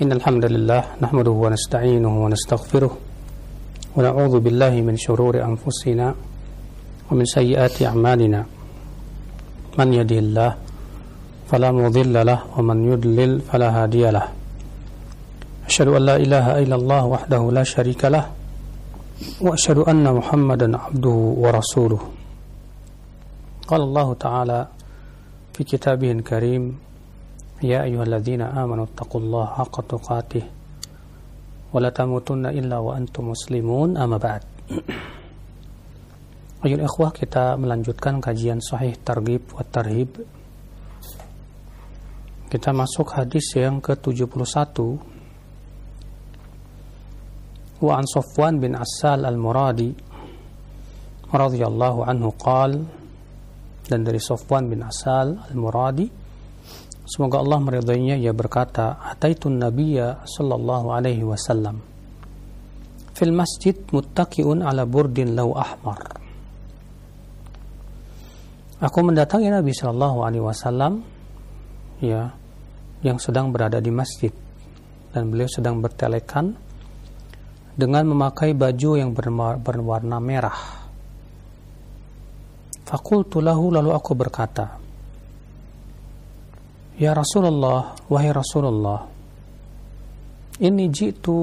إن الحمد لله نحمده ونستعينه ونستغفره ونعوذ بالله من شرور أنفسنا ومن سيئات أعمالنا من يهده الله فلا مضل له ومن يضلل فلا هادي له أشهد أن لا إله إلا الله وحده لا شريك له وأشهد أن محمدا عبده ورسوله قال الله تعالى في كتابه الكريم يا أيها الذين آمنوا اتقوا الله حق تقاته ولا تموتن إلا وأنتم مسلمون أما بعد. Ayuh ikhwah, kita melanjutkan kajian Sahih Targhib wa Tarhib. Kita masuk hadis yang ke-71. Wa an Sofwan bin Asal al-Muradi radhiyallahu anhu qala, dan dari Sofwan bin Asal al-Muradi semoga Allah meridainya, ia berkata, ataitun nabiyya sallallahu alaihi wasallam fil masjid muttaqiun ala burdin law ahmar. Aku mendatangi Nabi Shallallahu Alaihi Wasallam, ya, yang sedang berada di masjid, dan beliau sedang bertelekan dengan memakai baju yang berwarna merah. Faqultu lahu, lalu aku berkata, ya Rasulullah, wahai Rasulullah, inni jitu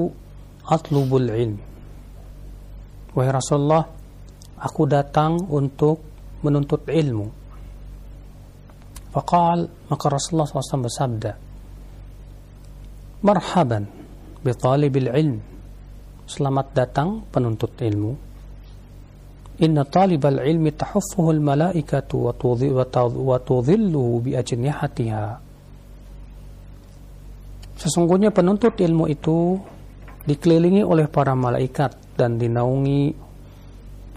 atlubul ilm. Wahai Rasulullah, aku datang untuk menuntut ilmu. Faqal, maka Rasulullah SAW bersabda, marhaban bi talibil ilm, selamat datang penuntut ilmu. Inna talibal ilmi tahuffuhu al malaikatu wa tudhilluhu bi ajnihatiha. Sesungguhnya penuntut ilmu itu dikelilingi oleh para malaikat dan dinaungi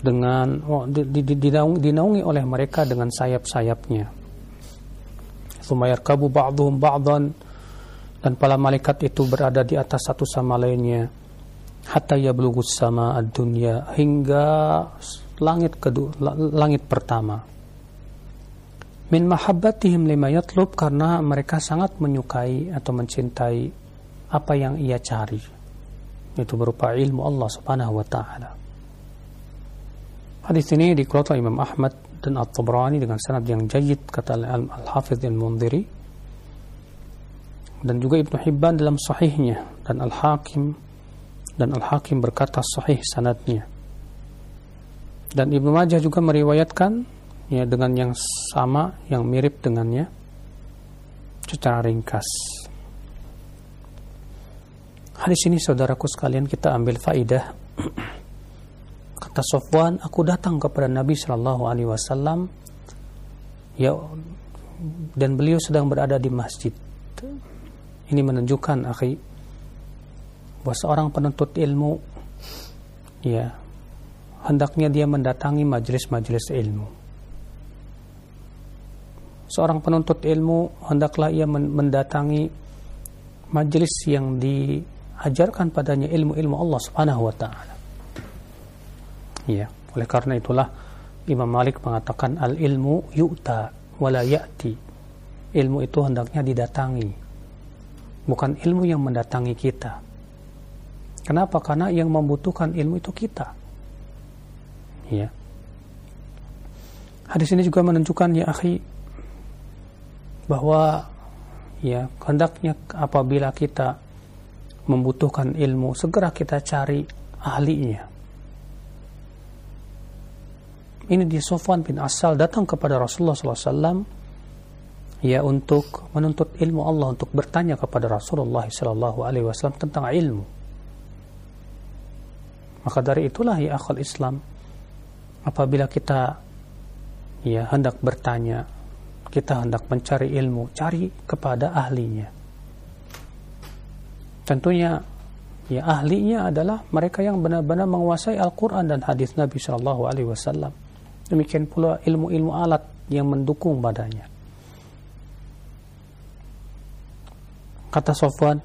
dengan dinaungi oleh mereka dengan sayap-sayapnya. Sumayarkabu ba'dhum ba'dhan, dan para malaikat itu berada di atas satu sama lainnya. Hatta yablughus sama ad-dunya, hingga langit kedua, langit pertama. Min mahabbatihim lima yatlub, karena mereka sangat menyukai atau mencintai apa yang ia cari. Itu berupa ilmu Allah Subhanahu wa taala. Hadis ini dikeluarkan Imam Ahmad dan Al-Tabrani dengan sanad yang jayyid, kata Al-Hafidh Al-Mundiri, dan juga Ibnu Hibban dalam sahihnya, dan Al-Hakim berkata sahih sanadnya, dan Ibnu Majah juga meriwayatkan ya dengan yang sama, yang mirip dengannya secara ringkas. Hadis ini saudaraku sekalian, kita ambil faidah. Kata Sofwan, aku datang kepada Nabi Shallallahu Alaihi Wasallam, ya, dan beliau sedang berada di masjid. Ini menunjukkan, akhi, bahwa seorang penuntut ilmu, ya, hendaknya dia mendatangi majelis-majelis ilmu. Seorang penuntut ilmu hendaklah ia mendatangi majelis yang diajarkan padanya ilmu-ilmu Allah Subhanahu Wa Taala. Ya, oleh karena itulah Imam Malik mengatakan al-ilmu yu'ta wala ya'ti. Ilmu itu hendaknya didatangi, bukan ilmu yang mendatangi kita. Kenapa? Karena yang membutuhkan ilmu itu kita. Ya. Hadis ini juga menunjukkan, ya akhi, bahwa ya hendaknya apabila kita membutuhkan ilmu, segera kita cari ahlinya. Ini di Sofwan bin Asal datang kepada Rasulullah SAW, ya, untuk menuntut ilmu Allah, untuk bertanya kepada Rasulullah SAW tentang ilmu. Maka dari itulah, ya akhul Islam, apabila kita ya hendak bertanya, kita hendak mencari ilmu, cari kepada ahlinya. Tentunya ya ahlinya adalah mereka yang benar-benar menguasai Al-Quran dan hadis Nabi SAW. Demikian pula ilmu-ilmu alat yang mendukung badannya. Kata Sofwan,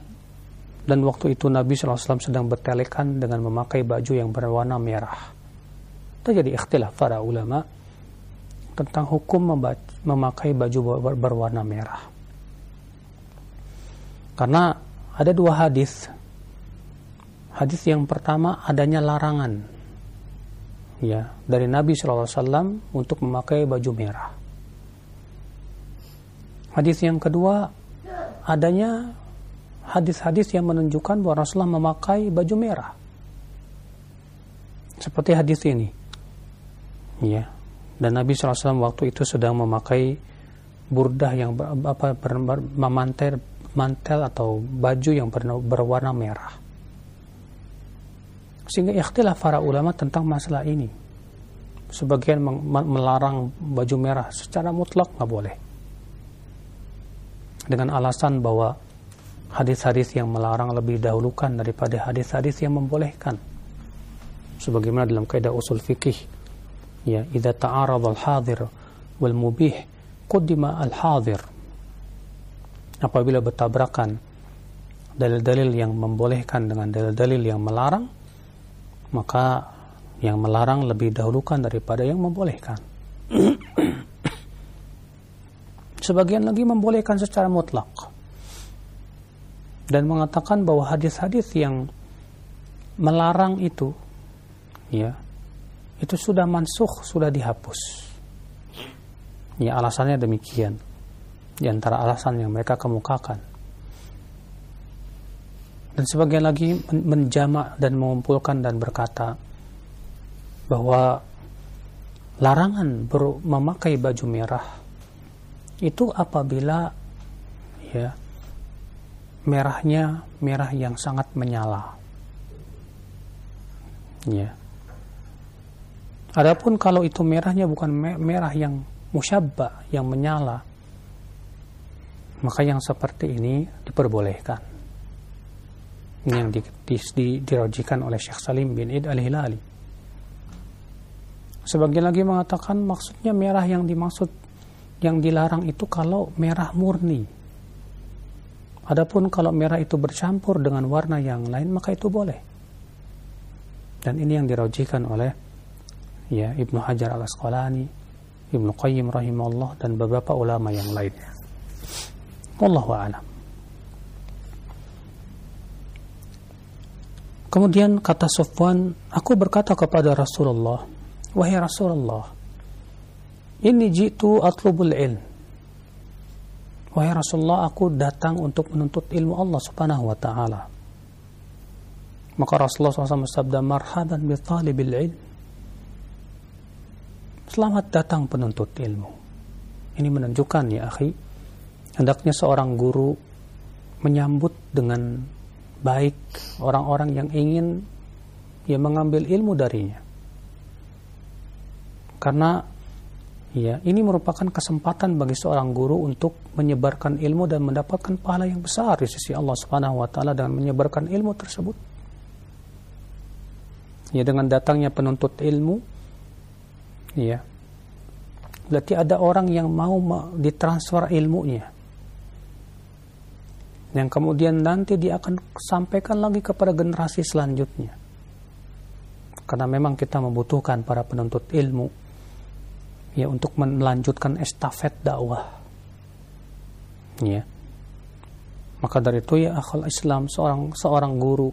dan waktu itu Nabi SAW sedang bertelekan dengan memakai baju yang berwarna merah. Terjadi ikhtilaf para ulama tentang hukum memakai baju berwarna merah. Karena Ada dua hadis. Hadis yang pertama adanya larangan, ya, dari Nabi SAW untuk memakai baju merah. Hadis yang kedua adanya hadis-hadis yang menunjukkan bahwa Rasulullah memakai baju merah. Seperti hadis ini, ya. Dan Nabi SAW waktu itu sedang memakai burdah yang mantel atau baju yang berwarna merah. Sehingga ikhtilaf para ulama tentang masalah ini. Sebagian melarang baju merah secara mutlak, nggak boleh, dengan alasan bahwa hadis-hadis yang melarang lebih dahulukan daripada hadis-hadis yang membolehkan. Sebagaimana dalam kaidah usul fikih, ya, idza ta'arada al-hadir wal mubih qaddima al-hadir. Apabila bertabrakan dalil-dalil yang membolehkan dengan dalil-dalil yang melarang, maka yang melarang lebih dahulukan daripada yang membolehkan. Sebagian lagi membolehkan secara mutlak dan mengatakan bahwa hadis-hadis yang melarang itu, ya, itu sudah mansukh, sudah dihapus. Ya, alasannya demikian. Di antara alasan yang mereka kemukakan. Dan sebagian lagi menjamak dan mengumpulkan dan berkata bahwa larangan memakai baju merah itu apabila, ya, merahnya merah yang sangat menyala. Ya. Adapun kalau itu merahnya bukan merah yang musyabba, yang menyala, maka yang seperti ini diperbolehkan. Ini yang dirajikan oleh Syekh Salim bin Id Al Hilali. Sebagian lagi mengatakan maksudnya merah yang dimaksud yang dilarang itu kalau merah murni. Adapun kalau merah itu bercampur dengan warna yang lain, maka itu boleh. Dan ini yang dirajikan oleh, ya, Ibnu Hajar al Asqalani, Ibnu Qayyim rahimahullah, dan beberapa ulama yang lainnya. Wallahu a'lam. Kemudian kata Sofwan, aku berkata kepada Rasulullah, wahai Rasulullah, inni jitu atlubul ilm. Wahai Rasulullah, aku datang untuk menuntut ilmu Allah subhanahu wa ta'ala. Maka Rasulullah SAW bersabda, marhaban bi talibil ilm. Selamat datang penuntut ilmu. Ini menunjukkan, ya akhi, hendaknya seorang guru menyambut dengan baik orang-orang yang ingin, ya, mengambil ilmu darinya. Karena, ya, ini merupakan kesempatan bagi seorang guru untuk menyebarkan ilmu dan mendapatkan pahala yang besar di sisi Allah Subhanahu wa taala dengan menyebarkan ilmu tersebut. Ya, dengan datangnya penuntut ilmu, ya, berarti ada orang yang mau ditransfer ilmunya, yang kemudian nanti dia akan sampaikan lagi kepada generasi selanjutnya. Karena memang kita membutuhkan para penuntut ilmu, ya, untuk melanjutkan estafet dakwah, ya. Maka dari itu, ya akhul Islam, seorang guru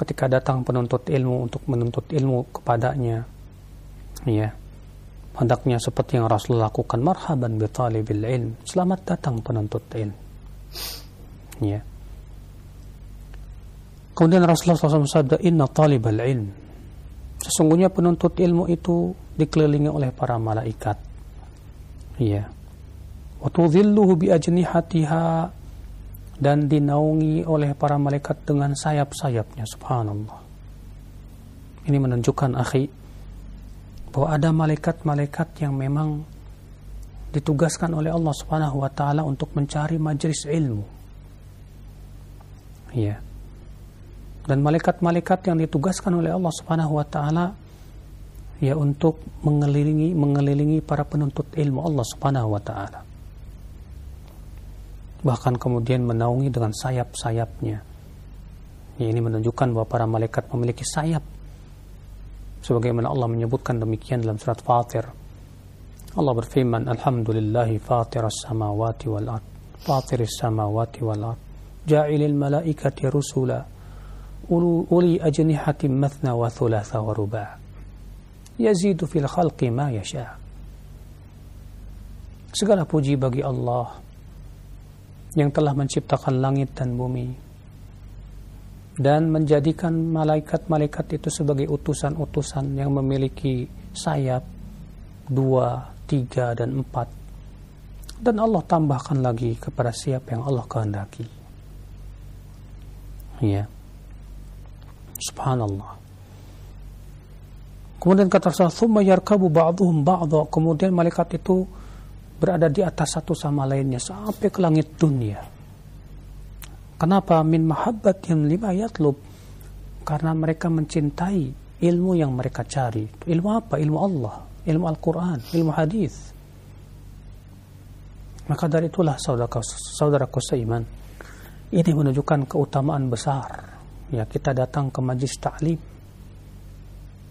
ketika datang penuntut ilmu untuk menuntut ilmu kepadanya, ya, hendaknya seperti yang Rasulullah lakukan, marhaban bi talibil ilm. Selamat datang penuntut ilmu. Ya. Kemudian Rasulullah SAW bersabda, inna talibal ilm, sesungguhnya penuntut ilmu itu dikelilingi oleh para malaikat, ya, wa tudhilluhu bi ajnihatiha, dan dinaungi oleh para malaikat dengan sayap-sayapnya. Subhanallah. Ini menunjukkan, akhi, bahwa ada malaikat-malaikat yang memang ditugaskan oleh Allah Subhanahu wa taala untuk mencari majelis ilmu. Ya. Dan malaikat-malaikat yang ditugaskan oleh Allah Subhanahu wa taala, ya, untuk mengelilingi para penuntut ilmu Allah Subhanahu wa taala. Bahkan kemudian menaungi dengan sayap-sayapnya. Ya, ini menunjukkan bahwa para malaikat memiliki sayap. Sebagaimana Allah menyebutkan demikian dalam surat Fatir. Allah berfirman, alhamdulillahi fatiras samawati wal ard, fatiris samawati wal ard. ja'ilil malaikati rusula uli ajnihatin mathna wa thulatha wa ruba' yazidu fil khalqi ma yasha'. Segala puji bagi Allah yang telah menciptakan langit dan bumi dan menjadikan malaikat-malaikat itu sebagai utusan-utusan yang memiliki sayap 2, 3, dan 4. Dan Allah tambahkan lagi kepada siapa yang Allah kehendaki. Ya. Subhanallah. Kemudian kata Rasulullah, "Tsumma yarkabu ba'dhuhum ba'dha." Kemudian malaikat itu berada di atas satu sama lainnya sampai ke langit dunia. Kenapa? Min mahabbatin lima yatlub. Karena mereka mencintai ilmu yang mereka cari. Ilmu apa? Ilmu Allah, ilmu Al-Qur'an, ilmu hadis. Maka dari itulah saudaraku seiman, ini menunjukkan keutamaan besar. Ya, kita datang ke majlis ta'lim.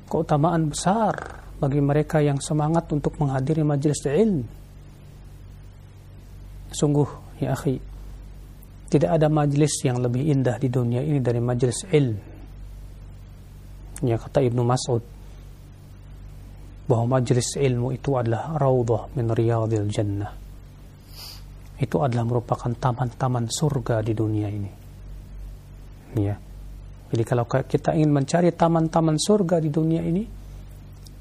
Keutamaan besar bagi mereka yang semangat untuk menghadiri majlis ilmu. Sungguh ya akhi, tidak ada majlis yang lebih indah di dunia ini dari majlis ilmu. Ya, kata Ibnu Mas'ud bahwa majlis ilmu itu adalah raudhah min riyadhil jannah. Itu adalah merupakan taman-taman surga di dunia ini. Ya. Jadi kalau kita ingin mencari taman-taman surga di dunia ini,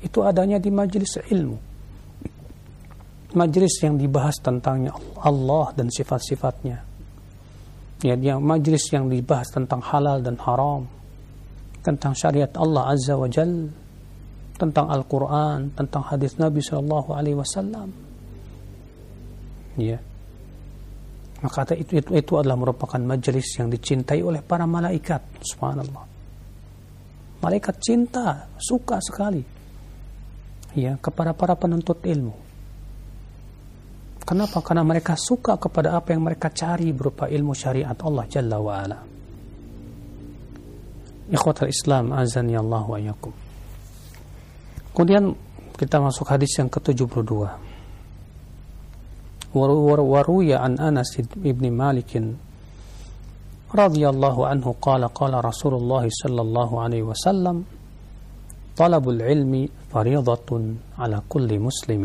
itu adanya di majelis ilmu. Majelis yang dibahas tentangnya Allah dan sifat-sifatnya. Ya, majelis yang dibahas tentang halal dan haram, tentang syariat Allah Azza wa Jalla, tentang Al-Qur'an, tentang hadis Nabi sallallahu alaihi wasallam. Ya. Maka itu adalah merupakan majelis yang dicintai oleh para malaikat. Subhanallah. Malaikat cinta, suka sekali ya kepada para penuntut ilmu. Kenapa? Karena mereka suka kepada apa yang mereka cari berupa ilmu syariat Allah Jalla wa Ala. Ikhwatul Islam azani Allah wa iyyakum. Kemudian kita masuk hadis yang ke-72. وروي عن أنس بن مالك رضي الله عنه قال قال رسول الله صلى الله عليه وسلم طلب العلم فريضة على كل مسلم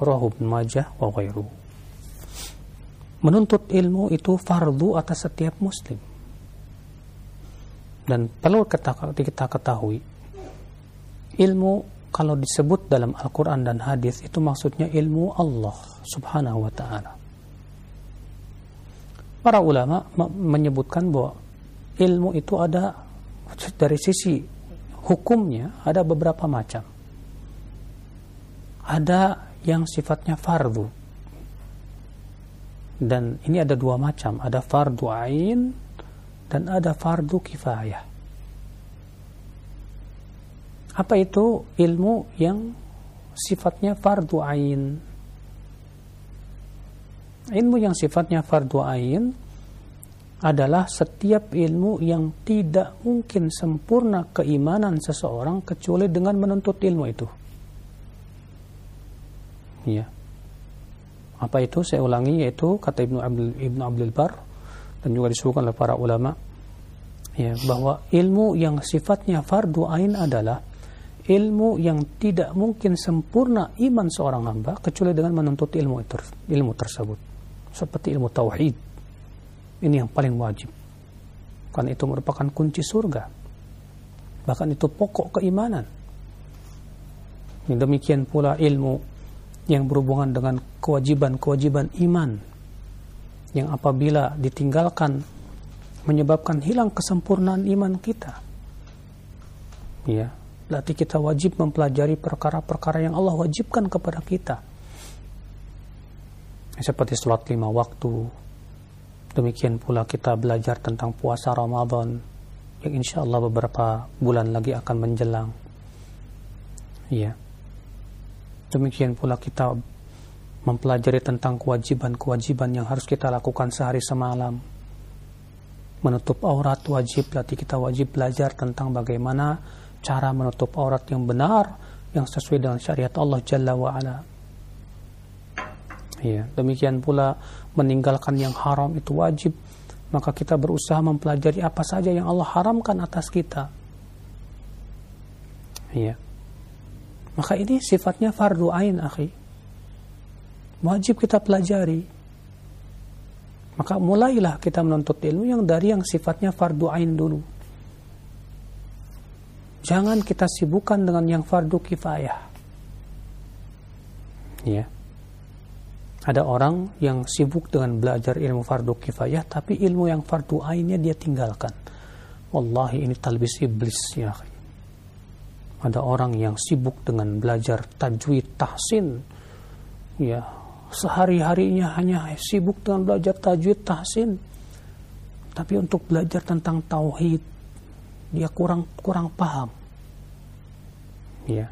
رواه ابن ماجه وغيره. Menuntut ilmu itu fardu atas setiap muslim. Dan perlu kita ketahui, ilmu kalau disebut dalam Al-Quran dan hadis itu maksudnya ilmu Allah subhanahu wa ta'ala. Para ulama menyebutkan bahwa ilmu itu ada dari sisi hukumnya ada beberapa macam. Ada yang sifatnya fardu, dan ini ada dua macam, ada fardu ain dan ada fardu kifayah. Apa itu ilmu yang sifatnya fardu ain? Ilmu yang sifatnya fardu ain adalah setiap ilmu yang tidak mungkin sempurna keimanan seseorang kecuali dengan menuntut ilmu itu. Ya. Apa itu? Saya ulangi, yaitu kata Ibnu Abdul Bar dan juga disebutkan oleh para ulama ya, bahwa ilmu yang sifatnya fardu ain adalah ilmu yang tidak mungkin sempurna iman seorang hamba kecuali dengan menuntut ilmu tersebut. Seperti ilmu tauhid. Ini yang paling wajib. Karena itu merupakan kunci surga. Bahkan itu pokok keimanan. Demikian pula ilmu yang berhubungan dengan kewajiban-kewajiban iman, yang apabila ditinggalkan menyebabkan hilang kesempurnaan iman kita. Ya. Berarti kita wajib mempelajari perkara-perkara yang Allah wajibkan kepada kita. Seperti sholat 5 waktu. Demikian pula kita belajar tentang puasa Ramadan, yang insya Allah beberapa bulan lagi akan menjelang. Ya. Demikian pula kita mempelajari tentang kewajiban-kewajiban yang harus kita lakukan sehari semalam. Menutup aurat wajib, berarti kita wajib belajar tentang bagaimana cara menutup aurat yang benar, yang sesuai dengan syariat Allah Jalla wa'ala. Ya, demikian pula meninggalkan yang haram itu wajib, maka kita berusaha mempelajari apa saja yang Allah haramkan atas kita. Iya. Maka ini sifatnya fardu ain, akhi. Wajib kita pelajari. Maka mulailah kita menuntut ilmu yang dari yang sifatnya fardu ain dulu. Jangan kita sibukkan dengan yang fardu kifayah. Ya. Ada orang yang sibuk dengan belajar ilmu fardu kifayah, tapi ilmu yang fardu ainnya dia tinggalkan. Wallahi ini talbis iblis, ya. Ada orang yang sibuk dengan belajar tajwid, tahsin, ya, sehari-harinya hanya sibuk dengan belajar tajwid, tahsin, tapi untuk belajar tentang tauhid dia kurang paham, ya.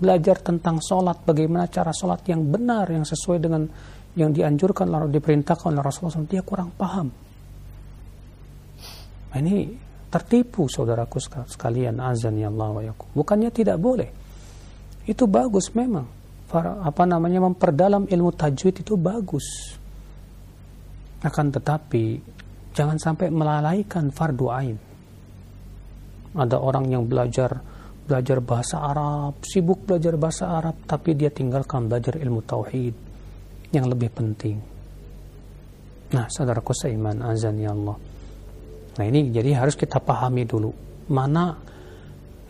Belajar tentang sholat, bagaimana cara sholat yang benar, yang sesuai dengan yang dianjurkan, lalu diperintahkan oleh Rasulullah SAW, dia kurang paham. Ini tertipu, saudaraku sekalian, azan ya Allah wa yakum. Bukannya tidak boleh. Itu bagus memang. Memperdalam ilmu tajwid itu bagus. Akan tetapi, jangan sampai melalaikan fardu ain. Ada orang yang belajar bahasa Arab, sibuk belajar bahasa Arab, tapi dia tinggalkan belajar ilmu tauhid yang lebih penting. Nah, saudaraku seiman, azan ya Allah. Nah, ini jadi harus kita pahami dulu mana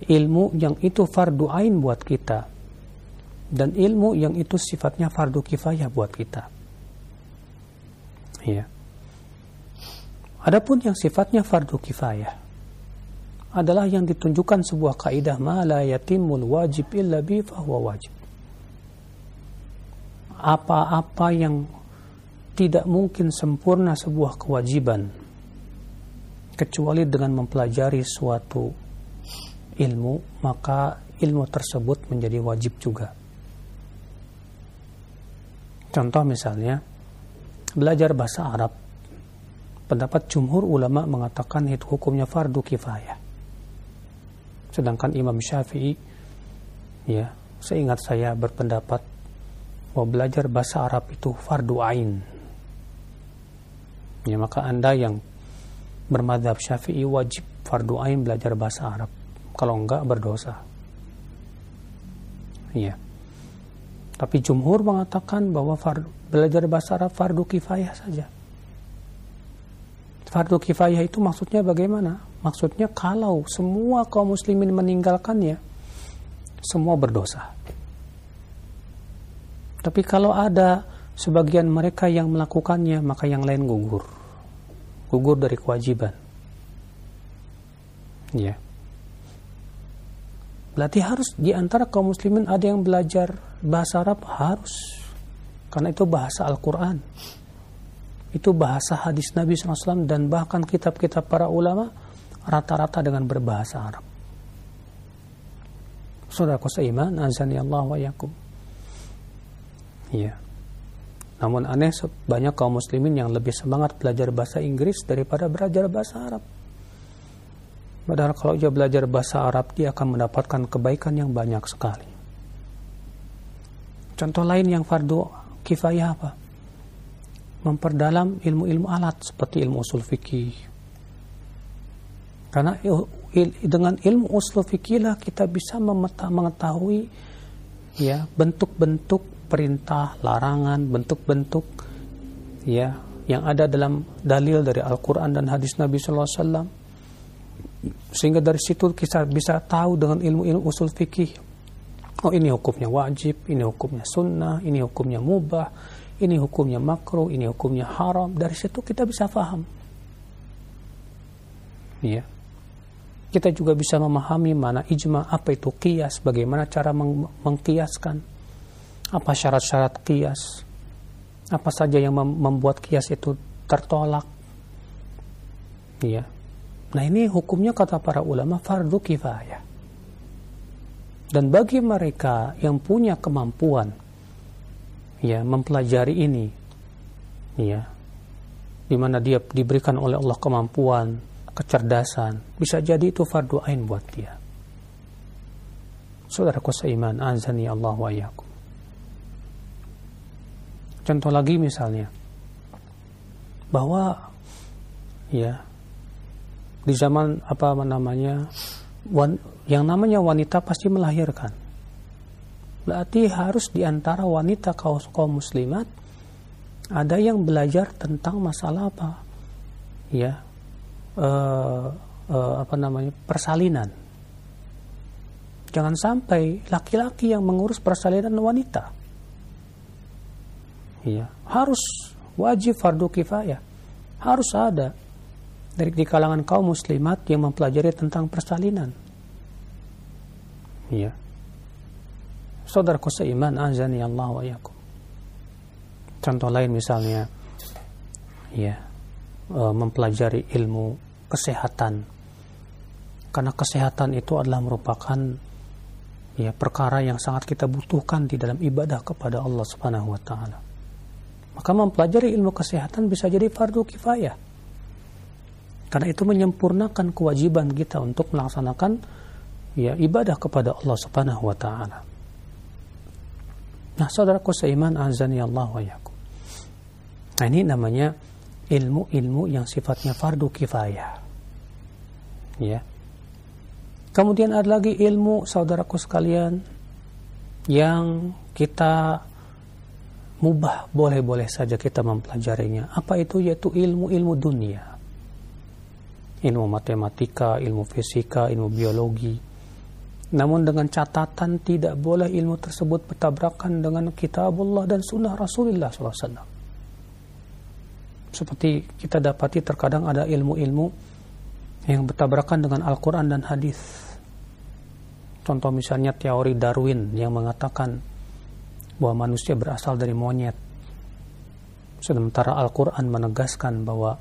ilmu yang itu fardu ain buat kita dan ilmu yang itu sifatnya fardu kifayah buat kita. Iya. Adapun yang sifatnya fardu kifayah adalah yang ditunjukkan sebuah kaidah, ma la yatimul wajib illa bi fahuwa wajib. Apa-apa yang tidak mungkin sempurna sebuah kewajiban kecuali dengan mempelajari suatu ilmu, maka ilmu tersebut menjadi wajib juga. Contoh misalnya belajar bahasa Arab. Pendapat jumhur ulama mengatakan itu hukumnya fardu kifayah. Sedangkan Imam Syafi'i, ya, seingat saya berpendapat bahwa belajar bahasa Arab itu fardu ain. Ya, maka Anda yang bermadzhab Syafi'i wajib fardu ain belajar bahasa Arab. Kalau enggak berdosa. Ya. Tapi jumhur mengatakan bahwa belajar bahasa Arab fardu kifayah saja. Fardu kifayah itu maksudnya bagaimana? Maksudnya kalau semua kaum muslimin meninggalkannya, semua berdosa. Tapi kalau ada sebagian mereka yang melakukannya, maka yang lain gugur. Gugur dari kewajiban. Ya. Berarti harus di antara kaum muslimin ada yang belajar bahasa Arab, harus. Karena itu bahasa Al-Quran. Itu bahasa hadis Nabi SAW, dan bahkan kitab-kitab para ulama rata-rata dengan berbahasa Arab. Saudaraku seiman, azani Allah wa yakum. Ya. Namun aneh, banyak kaum muslimin yang lebih semangat belajar bahasa Inggris daripada belajar bahasa Arab. Padahal kalau dia belajar bahasa Arab, dia akan mendapatkan kebaikan yang banyak sekali. Contoh lain yang fardu kifayah apa? Memperdalam ilmu-ilmu alat seperti ilmu usul fikih. Karena dengan ilmu usul fikihlah kita bisa mengetahui, ya, bentuk-bentuk perintah, larangan, bentuk-bentuk, ya, yang ada dalam dalil dari Al-Qur'an dan hadis Nabi sallallahu alaihi wasallam. Sehingga dari situ kita bisa tahu dengan ilmu-ilmu usul fikih. Oh, ini hukumnya wajib, ini hukumnya sunnah, ini hukumnya mubah, ini hukumnya makruh, ini hukumnya haram. Dari situ kita bisa paham. Ya. Kita juga bisa memahami mana ijma, apa itu qiyas, bagaimana cara mengkiaskan, apa syarat-syarat qiyas, apa saja yang membuat qiyas itu tertolak. Ya. Nah, ini hukumnya kata para ulama fardu kifayah. Dan bagi mereka yang punya kemampuan, ya, mempelajari ini, ya, di mana dia diberikan oleh Allah kemampuan, kecerdasan, bisa jadi itu fardu ain buat dia. Saudaraku seiman, azani Allah wa iyyakum. Contoh lagi misalnya, bahwa ya, di zaman apa namanya, yang namanya wanita pasti melahirkan. Berarti harus diantara wanita kaum muslimat ada yang belajar tentang masalah apa, ya, apa namanya, persalinan. Jangan sampai laki-laki yang mengurus persalinan wanita. Ya, harus wajib fardu kifayah. Harus ada dari di kalangan kaum muslimat yang mempelajari tentang persalinan. Ya. Saudaraku seiman, azani Allah wa iyyakum. Contoh lain misalnya, ya, mempelajari ilmu kesehatan. Karena kesehatan itu adalah merupakan, ya, perkara yang sangat kita butuhkan di dalam ibadah kepada Allah Subhanahu wa taala. Maka mempelajari ilmu kesehatan bisa jadi fardu kifayah. Karena itu menyempurnakan kewajiban kita untuk melaksanakan, ya, ibadah kepada Allah Subhanahu wa taala. Nah, saudaraku seiman, azani Allah wa iyyakum. Nah, ini namanya ilmu-ilmu yang sifatnya fardu kifayah. Ya. Kemudian ada lagi ilmu, saudaraku sekalian, yang kita mubah, boleh-boleh saja kita mempelajarinya. Apa itu? Yaitu ilmu-ilmu dunia. Ilmu matematika, ilmu fisika, ilmu biologi. Namun dengan catatan tidak boleh ilmu tersebut bertabrakan dengan kitabullah dan sunnah Rasulullah SAW. Seperti kita dapati terkadang ada ilmu-ilmu yang bertabrakan dengan Al-Quran dan hadis. Contoh misalnya teori Darwin yang mengatakan bahwa manusia berasal dari monyet, sementara Al-Quran menegaskan bahwa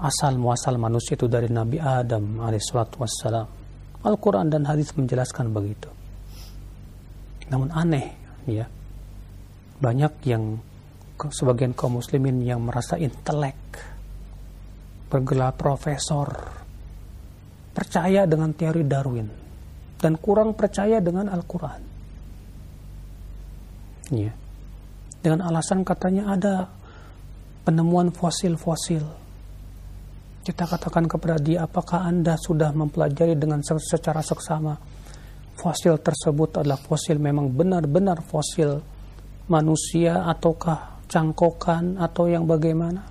asal muasal manusia itu dari Nabi Adam alaihissalam. Al-Quran dan hadis menjelaskan begitu. Namun aneh, ya, banyak yang sebagian kaum muslimin yang merasa intelek, bergelar profesor, percaya dengan teori Darwin dan kurang percaya dengan Al-Quran, ya, dengan alasan katanya ada penemuan fosil-fosil. Kita katakan kepada dia, apakah Anda sudah mempelajari dengan secara seksama fosil tersebut adalah fosil memang benar-benar fosil manusia ataukah cangkokan atau yang bagaimana,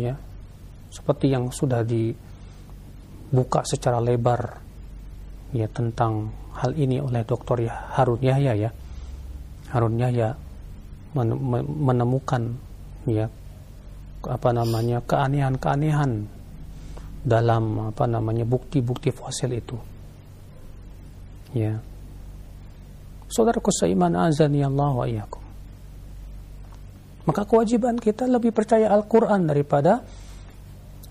ya, seperti yang sudah dibuka secara lebar, ya, tentang hal ini oleh Dr. Harun Yahya, ya. Harun Yahya menemukan, ya, apa namanya, keanehan-keanehan dalam apa namanya bukti-bukti fosil itu. Ya. Saudaraku seiman, azani Allah wa iyyakum. Maka kewajiban kita lebih percaya Al-Qur'an daripada,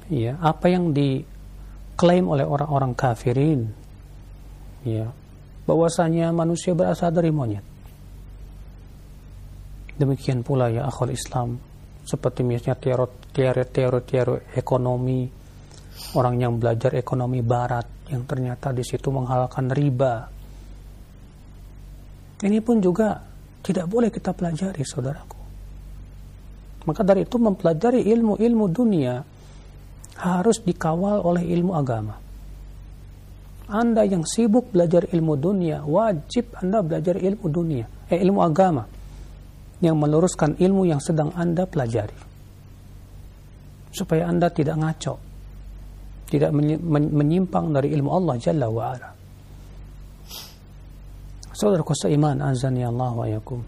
ya, apa yang di klaim oleh orang-orang kafirin, ya, bahwasanya manusia berasal dari monyet. Demikian pula, ya, akhul Islam, seperti misalnya teori-teori ekonomi, orang yang belajar ekonomi barat yang ternyata di situ menghalalkan riba. Ini pun juga tidak boleh kita pelajari, saudaraku. Maka dari itu mempelajari ilmu-ilmu dunia harus dikawal oleh ilmu agama. Anda yang sibuk belajar ilmu dunia, wajib Anda belajar ilmu agama yang meluruskan ilmu yang sedang Anda pelajari, supaya Anda tidak ngaco, tidak menyimpang dari ilmu Allah Jalla wa'ala. Saudaraku seiman, azani Allah wa iyyakum,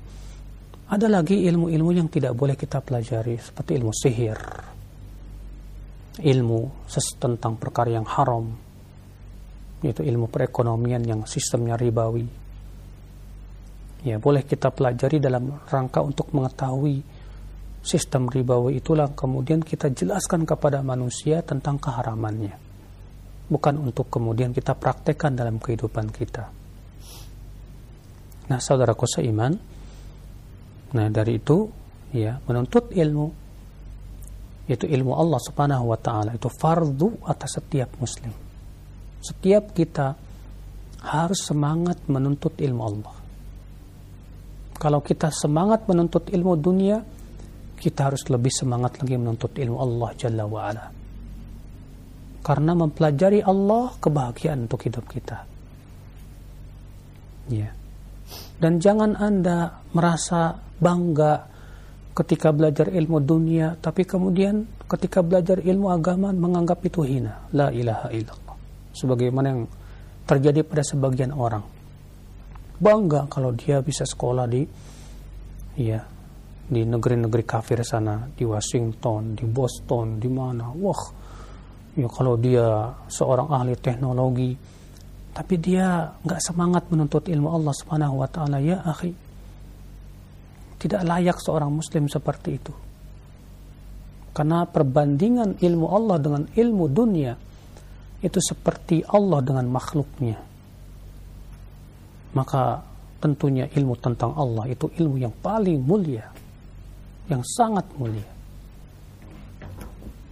ada lagi ilmu-ilmu yang tidak boleh kita pelajari, seperti ilmu sihir, ilmu tentang perkara yang haram, yaitu ilmu perekonomian yang sistemnya ribawi. Ya, boleh kita pelajari dalam rangka untuk mengetahui sistem ribawi itulah kemudian kita jelaskan kepada manusia tentang keharamannya, bukan untuk kemudian kita praktekkan dalam kehidupan kita. Nah, saudaraku seiman, nah dari itu, ya, menuntut ilmu, yaitu ilmu Allah Subhanahu wa taala, itu fardu atas setiap muslim. Setiap kita harus semangat menuntut ilmu Allah. Kalau kita semangat menuntut ilmu dunia, kita harus lebih semangat lagi menuntut ilmu Allah Jalla wa ala. Karena mempelajari Allah kebahagiaan untuk hidup kita. Ya. Dan jangan Anda merasa bangga ketika belajar ilmu dunia, tapi kemudian ketika belajar ilmu agama menganggap itu hina. La ilaha illallah. Sebagaimana yang terjadi pada sebagian orang. Bangga kalau dia bisa sekolah di negeri-negeri kafir sana, di Washington, di Boston, di mana. Wah. Ya, kalau dia seorang ahli teknologi, tapi dia nggak semangat menuntut ilmu Allah Subhanahu wa Ta'ala, ya akhi, tidak layak seorang muslim seperti itu. Karena perbandingan ilmu Allah dengan ilmu dunia itu seperti Allah dengan makhluknya. Maka tentunya ilmu tentang Allah itu ilmu yang paling mulia, yang sangat mulia.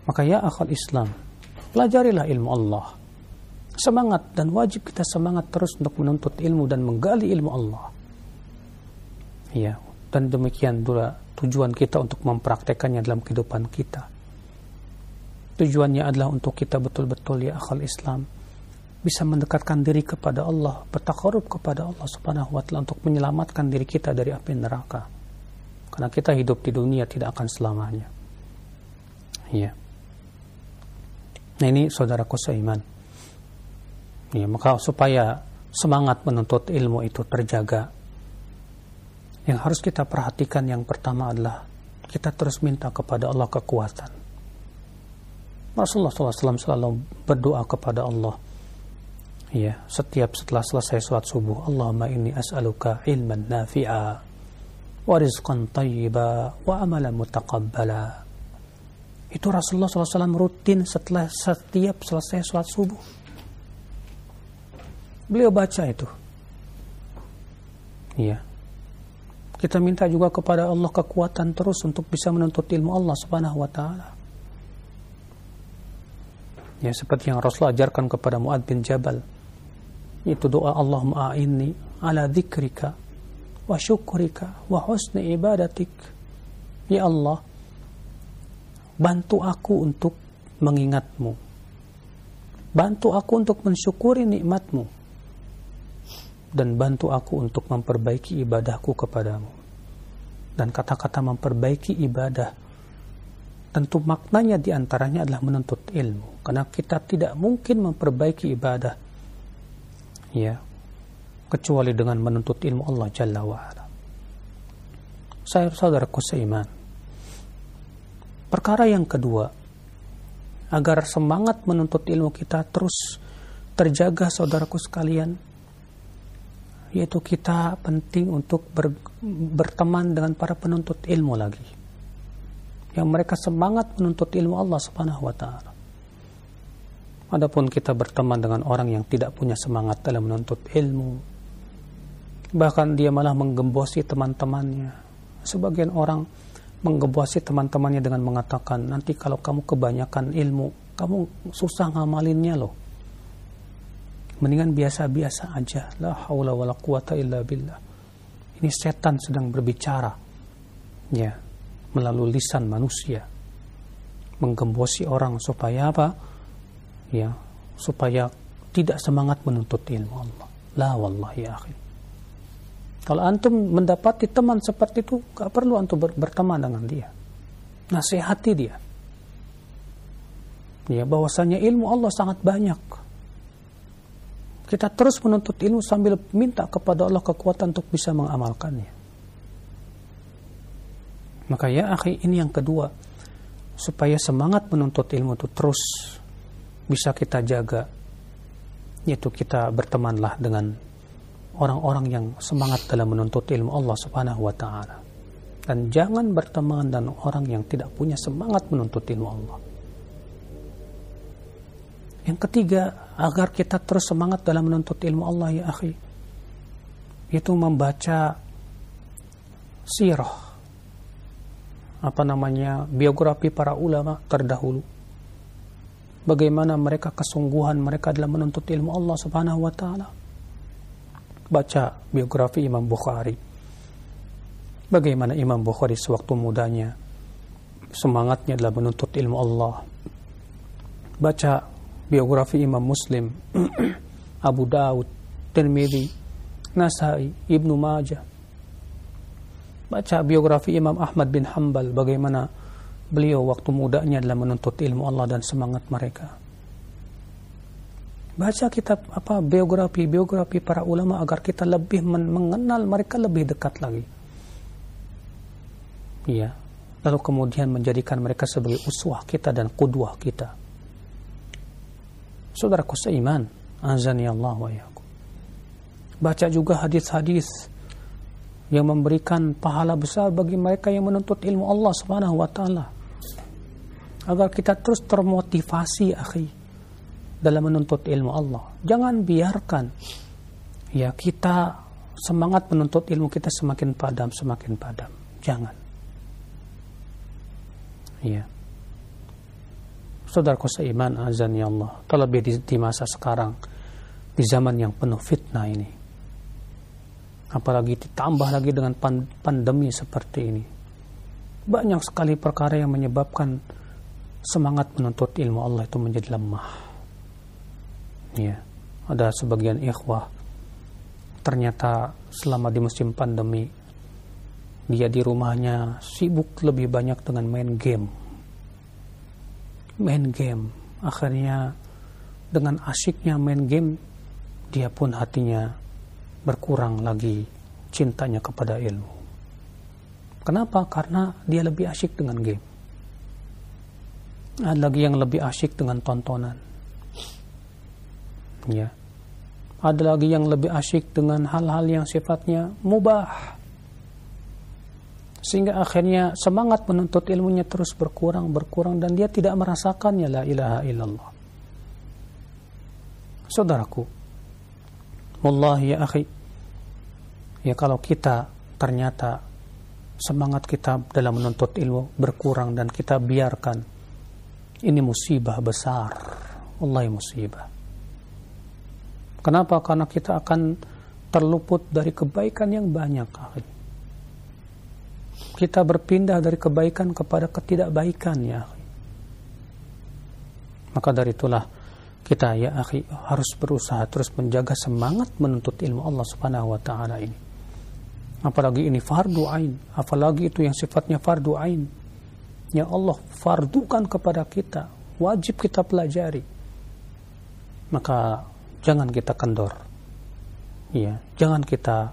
Maka ya akhal Islam, pelajarilah ilmu Allah. Semangat, dan wajib kita semangat terus untuk menuntut ilmu dan menggali ilmu Allah. Ya, dan demikian pula tujuan kita untuk mempraktekannya dalam kehidupan kita. Tujuannya adalah untuk kita betul-betul ya akhal Islam bisa mendekatkan diri kepada Allah, bertaqarrub kepada Allah Subhanahu wa Ta'ala untuk menyelamatkan diri kita dari api neraka. Karena kita hidup di dunia tidak akan selamanya. Ya. Nah ini saudaraku seiman. Ya, maka supaya semangat menuntut ilmu itu terjaga, yang harus kita perhatikan yang pertama adalah kita terus minta kepada Allah kekuatan. Rasulullah SAW selalu berdoa kepada Allah. Ya, setelah selesai salat subuh, Allahumma inni as'aluka ilman nafi'a wa rizqan thayyiba wa amalan mutaqabbala. Itu Rasulullah SAW rutin setelah setiap selesai sholat subuh. Beliau baca itu. Ya. Kita minta juga kepada Allah kekuatan terus untuk bisa menuntut ilmu Allah Subhanahu wa Ta'ala. Ya, seperti yang Rasul ajarkan kepada Muadz bin Jabal. Itu doa Allahumma a'inni ala dzikrika wa syukrika wa husni ibadatik. Ya Allah, bantu aku untuk mengingatmu, bantu aku untuk mensyukuri nikmatmu, dan bantu aku untuk memperbaiki ibadahku kepadamu. Dan kata-kata memperbaiki ibadah, tentu maknanya diantaranya adalah menuntut ilmu. Karena kita tidak mungkin memperbaiki ibadah, ya, kecuali dengan menuntut ilmu Allah Jalla wa'ala. Saudaraku seiman, perkara yang kedua, agar semangat menuntut ilmu kita terus terjaga saudaraku sekalian, yaitu kita penting untuk berteman dengan para penuntut ilmu lagi, yang mereka semangat menuntut ilmu Allah Subhanahu wa Ta'ala. Adapun kita berteman dengan orang yang tidak punya semangat dalam menuntut ilmu, bahkan dia malah menggembosi teman-temannya. Sebagian orang menggembosi teman-temannya dengan mengatakan, nanti kalau kamu kebanyakan ilmu, kamu susah ngamalinnya loh. Mendingan biasa-biasa aja. La haula wala quwata illa billah. Ini setan sedang berbicara, ya, melalui lisan manusia, menggembosi orang supaya apa? Ya, supaya tidak semangat menuntut ilmu Allah. La wallahi ya akhi. Kalau antum mendapati teman seperti itu, gak perlu antum berteman dengan dia. Nasihati dia. Ya, bahwasanya ilmu Allah sangat banyak. Kita terus menuntut ilmu sambil minta kepada Allah kekuatan untuk bisa mengamalkannya. Maka ya akhi, ini yang kedua. Supaya semangat menuntut ilmu itu terus bisa kita jaga, yaitu kita bertemanlah dengan orang-orang yang semangat dalam menuntut ilmu Allah Subhanahu wa Ta'ala. Dan jangan berteman dengan orang yang tidak punya semangat menuntut ilmu Allah. Yang ketiga, agar kita terus semangat dalam menuntut ilmu Allah ya akhi, yaitu membaca sirah, biografi para ulama terdahulu, bagaimana mereka, kesungguhan mereka dalam menuntut ilmu Allah Subhanahu wa Ta'ala. Baca biografi Imam Bukhari, bagaimana Imam Bukhari sewaktu mudanya semangatnya dalam menuntut ilmu Allah. Baca biografi Imam Muslim, Abu Dawud, Tirmidzi, Nasai, Ibnu Majah. Baca biografi Imam Ahmad bin Hanbal, bagaimana beliau waktu mudanya dalam menuntut ilmu Allah dan semangat mereka. Baca kitab biografi para ulama agar kita lebih mengenal mereka lebih dekat lagi. Iya. Lalu kemudian menjadikan mereka sebagai uswah kita dan qudwah kita. Saudaraku seiman, azani Allah wa iyyakum. Baca juga hadis-hadis yang memberikan pahala besar bagi mereka yang menuntut ilmu Allah Subhanahu wa taala. Agar kita terus termotivasi, akhi, dalam menuntut ilmu Allah. Jangan biarkan ya kita semangat menuntut ilmu kita semakin padam. Jangan. Ya. Saudaraku seiman, azan ya Allah. Terlebih di masa sekarang, di zaman yang penuh fitnah ini. Apalagi ditambah lagi dengan pandemi seperti ini. Banyak sekali perkara yang menyebabkan semangat menuntut ilmu Allah itu menjadi lemah. Ya, ada sebagian ikhwah ternyata selama di musim pandemi dia di rumahnya sibuk lebih banyak dengan main game. Akhirnya dengan asyiknya main game, dia pun hatinya berkurang lagi cintanya kepada ilmu. Kenapa? Karena dia lebih asyik dengan game. Ada lagi yang lebih asyik dengan tontonan. Ya. Ada lagi yang lebih asyik dengan hal-hal yang sifatnya mubah, sehingga akhirnya semangat menuntut ilmunya terus berkurang dan dia tidak merasakannya. La ilaha illallah. Saudaraku, wallahi ya akhi, ya kalau kita ternyata semangat kita dalam menuntut ilmu berkurang dan kita biarkan, ini musibah besar, wallahi musibah. Kenapa? Karena kita akan terluput dari kebaikan yang banyak. Kita berpindah dari kebaikan kepada ketidakbaikan, ya akhi. Maka dari itulah kita, ya akhi, harus berusaha terus menjaga semangat menuntut ilmu Allah Subhanahu wa taala ini. Apalagi ini fardu ain, apalagi itu yang sifatnya fardu ain. Ya Allah fardukan kepada kita, wajib kita pelajari. Maka jangan kita kendor, ya. Jangan kita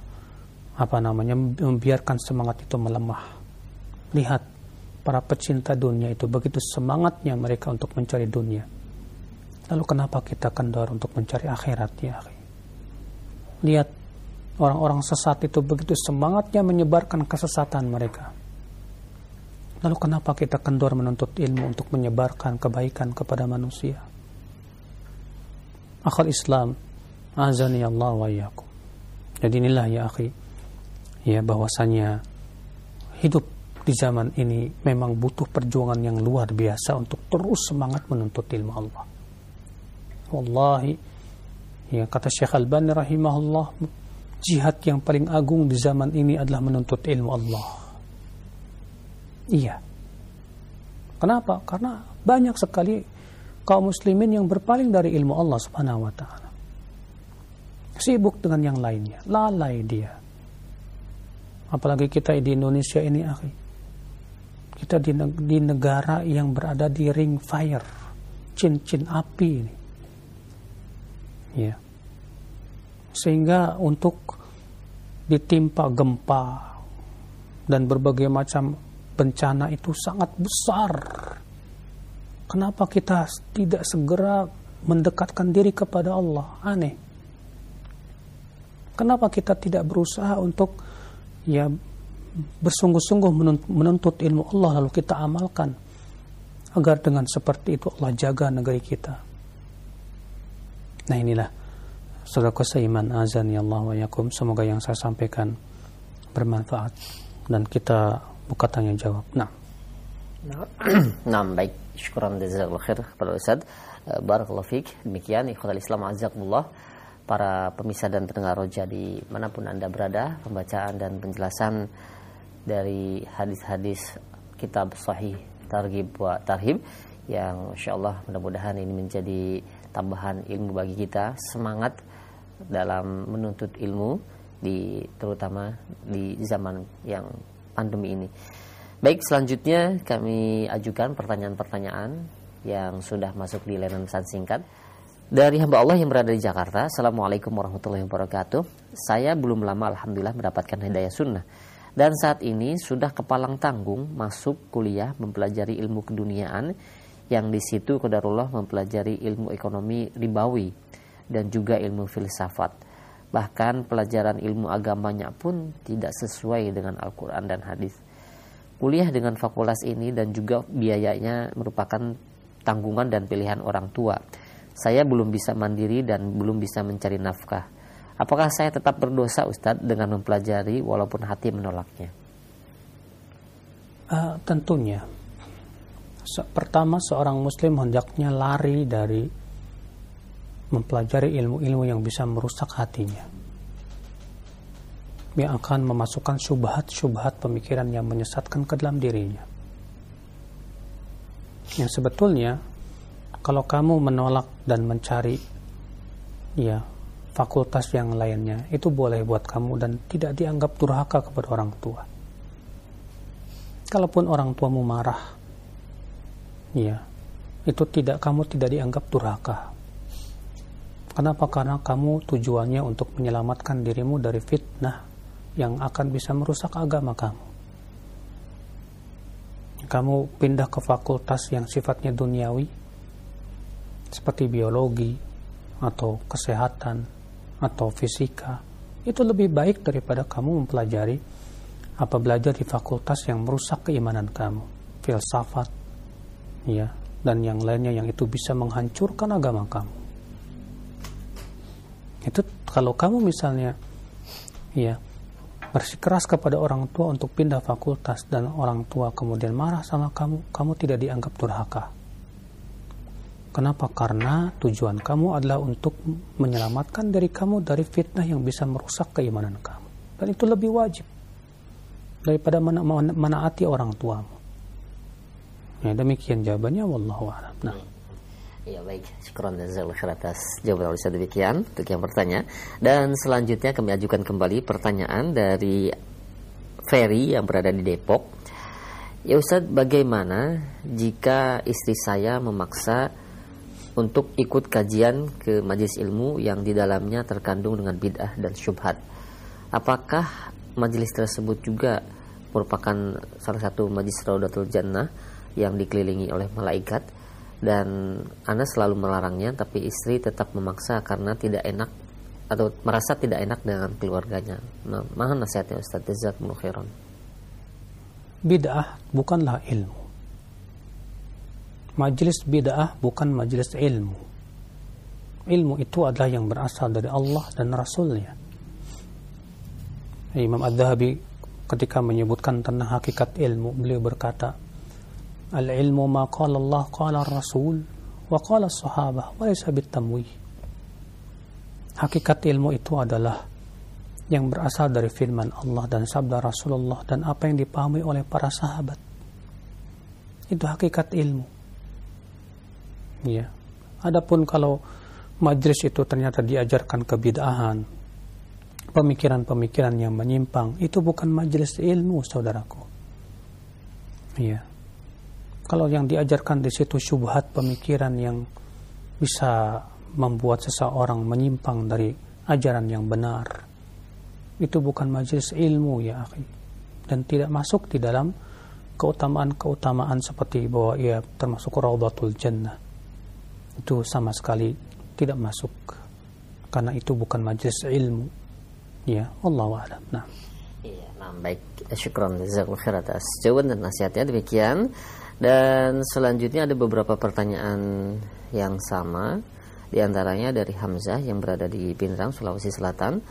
membiarkan semangat itu melemah. Lihat para pecinta dunia itu, begitu semangatnya mereka untuk mencari dunia. Lalu kenapa kita kendor untuk mencari akhirat, ya? Lihat orang-orang sesat itu, begitu semangatnya menyebarkan kesesatan mereka. Lalu kenapa kita kendor menuntut ilmu untuk menyebarkan kebaikan kepada manusia? Akhir Islam, azani Allah wa iyyakum. Jadi inilah ya akhi, ya bahwasanya hidup di zaman ini memang butuh perjuangan yang luar biasa untuk terus semangat menuntut ilmu Allah. Wallahi, ya kata Syekh Al-Albani rahimahullah, jihad yang paling agung di zaman ini adalah menuntut ilmu Allah. Iya. Kenapa? Karena banyak sekali kaum muslimin yang berpaling dari ilmu Allah Subhanahu wa taala. Sibuk dengan yang lainnya, lalai dia. Apalagi kita di Indonesia ini, akhi. Kita di negara yang berada di ring fire, cincin api ini. Ya. Sehingga untuk ditimpa gempa dan berbagai macam bencana itu sangat besar. Kenapa kita tidak segera mendekatkan diri kepada Allah? Aneh. Kenapa kita tidak berusaha untuk ya bersungguh-sungguh menuntut ilmu Allah lalu kita amalkan, agar dengan seperti itu Allah jaga negeri kita. Nah inilah saudaraku seiman, azani Allah wa iyyakum. Semoga yang saya sampaikan bermanfaat dan kita buka tanya jawab. Nah, baik. Syukuran jazakallahu khair kepada Ustaz. Barakallahu fiik. Demikian ikhwatal Islam azakumullah, para pemirsa dan pendengar Roja di manapun Anda berada, pembacaan dan penjelasan dari hadis-hadis kitab sahih Targhib wa Tarhib yang insyaallah mudah-mudahan ini menjadi tambahan ilmu bagi kita, semangat dalam menuntut ilmu terutama di zaman yang pandemi ini. Baik, selanjutnya kami ajukan pertanyaan-pertanyaan yang sudah masuk di layanan pesan singkat. Dari hamba Allah yang berada di Jakarta, Assalamualaikum warahmatullahi wabarakatuh. Saya belum lama alhamdulillah mendapatkan hidayah sunnah, dan saat ini sudah kepalang tanggung masuk kuliah mempelajari ilmu keduniaan, yang di situ qadarullah mempelajari ilmu ekonomi ribawi dan juga ilmu filsafat. Bahkan pelajaran ilmu agamanya pun tidak sesuai dengan Al-Quran dan hadis. Kuliah dengan fakultas ini dan juga biayanya merupakan tanggungan dan pilihan orang tua. Saya belum bisa mandiri dan belum bisa mencari nafkah. Apakah saya tetap berdosa Ustadz dengan mempelajari walaupun hati menolaknya? Tentunya. Pertama, seorang muslim hendaknya lari dari mempelajari ilmu-ilmu yang bisa merusak hatinya, yang akan memasukkan syubhat-syubhat pemikiran yang menyesatkan ke dalam dirinya. Yang sebetulnya kalau kamu menolak dan mencari fakultas yang lainnya, itu boleh buat kamu dan tidak dianggap durhaka kepada orang tua. Kalaupun orang tuamu marah, itu kamu tidak dianggap durhaka. Kenapa? Karena kamu tujuannya untuk menyelamatkan dirimu dari fitnah yang akan bisa merusak agama kamu. Kamu pindah ke fakultas yang sifatnya duniawi, seperti biologi, atau kesehatan, atau fisika. Itu lebih baik daripada kamu mempelajari belajar di fakultas yang merusak keimanan kamu. Filsafat, dan yang lainnya yang itu bisa menghancurkan agama kamu. Itu kalau kamu misalnya bersikeras kepada orang tua untuk pindah fakultas dan orang tua kemudian marah sama kamu, kamu tidak dianggap durhaka. Kenapa? Karena tujuan kamu adalah untuk menyelamatkan diri kamu dari fitnah yang bisa merusak keimanan kamu. Dan itu lebih wajib daripada menaati orang tuamu. Demikian jawabannya, wallahu a'lam. Ya baik, syukran jazakallahu khairan atas jawaban oleh demikian untuk yang bertanya. Dan selanjutnya kami ajukan kembali pertanyaan dari Ferry yang berada di Depok. Ya Ustaz, bagaimana jika istri saya memaksa untuk ikut kajian ke majelis ilmu yang di dalamnya terkandung dengan bid'ah dan syubhat? Apakah majelis tersebut juga merupakan salah satu majelis Raudatul Jannah yang dikelilingi oleh malaikat? Dan Ana selalu melarangnya, tapi istri tetap memaksa karena tidak enak atau merasa tidak enak dengan keluarganya. Nah, mohon nasihatnya Ustaz, jazakumullahu khairan. Bid'ah bukanlah ilmu. Majelis bid'ah bukan majelis ilmu. Ilmu itu adalah yang berasal dari Allah dan Rasulnya. Imam Adz-Dzahabi ketika menyebutkan tentang hakikat ilmu, beliau berkata, al-ilmu ma qala Allah qala Rasul wa qala as-sahabah wa laysa bit-tamwih. Hakikat ilmu itu adalah yang berasal dari firman Allah dan sabda Rasulullah dan apa yang dipahami oleh para sahabat. Itu hakikat ilmu. Adapun kalau majlis itu ternyata diajarkan kebid'ahan, pemikiran-pemikiran yang menyimpang, itu bukan majlis ilmu, saudaraku. Kalau yang diajarkan di situ syubhat pemikiran yang bisa membuat seseorang menyimpang dari ajaran yang benar, itu bukan majelis ilmu, ya akhi, dan tidak masuk di dalam keutamaan-keutamaan seperti bahwa ia termasuk Raudhatul Jannah. Itu sama sekali tidak masuk karena itu bukan majelis ilmu. Wallahu a'lam. Nah, baik, syukran jazakallahu khairan atas jawaban dan nasihatnya. Demikian. Dan selanjutnya ada beberapa pertanyaan yang sama, di antaranya dari Hamzah yang berada di Pindrang, Sulawesi Selatan,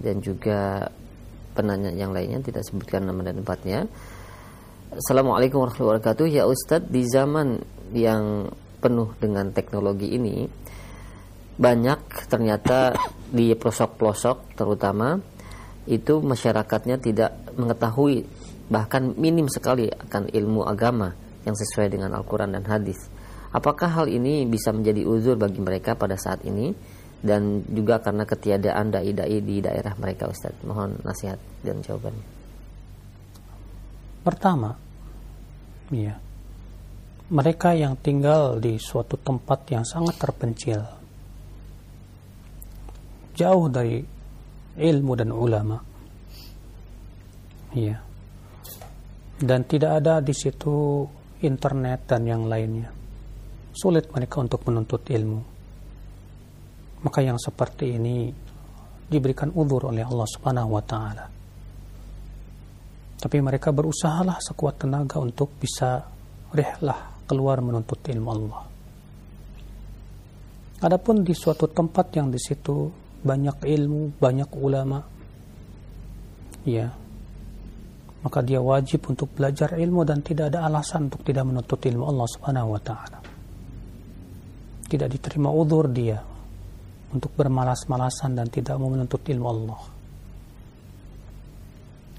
dan juga penanya yang lainnya, tidak sebutkan nama dan tempatnya. Assalamualaikum warahmatullahi wabarakatuh. Ya Ustadz, di zaman yang penuh dengan teknologi ini, banyak ternyata di pelosok-pelosok terutama itu masyarakatnya tidak mengetahui, bahkan minim sekali akan ilmu agama yang sesuai dengan Al-Quran dan hadis. Apakah hal ini bisa menjadi uzur bagi mereka pada saat ini, dan juga karena ketiadaan dai-dai di daerah mereka, Ustaz? Mohon nasihat dan jawabannya. Pertama, ya, mereka yang tinggal di suatu tempat yang sangat terpencil, jauh dari ilmu dan ulama, ya, dan tidak ada di situ internet dan yang lainnya, sulit mereka untuk menuntut ilmu. Maka yang seperti ini diberikan uzur oleh Allah Subhanahu wa taala. Tapi mereka berusahalah sekuat tenaga untuk bisa rihlah keluar menuntut ilmu Allah. Adapun di suatu tempat yang di situ banyak ilmu, banyak ulama, ya, maka dia wajib untuk belajar ilmu dan tidak ada alasan untuk tidak menuntut ilmu Allah Subhanahu wa taala. Tidak diterima uzur dia untuk bermalas-malasan dan tidak mau menuntut ilmu Allah.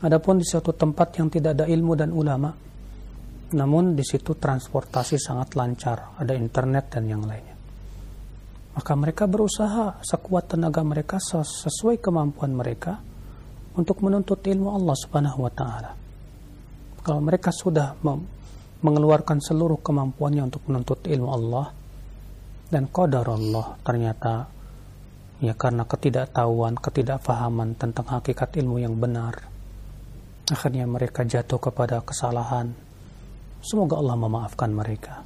Adapun di suatu tempat yang tidak ada ilmu dan ulama, namun di situ transportasi sangat lancar, ada internet dan yang lainnya, maka mereka berusaha sekuat tenaga mereka sesuai kemampuan mereka untuk menuntut ilmu Allah Subhanahu wa taala. Kalau mereka sudah mengeluarkan seluruh kemampuannya untuk menuntut ilmu Allah, dan qadar Allah ternyata, ya, karena ketidaktahuan, ketidakfahaman tentang hakikat ilmu yang benar, akhirnya mereka jatuh kepada kesalahan. Semoga Allah memaafkan mereka.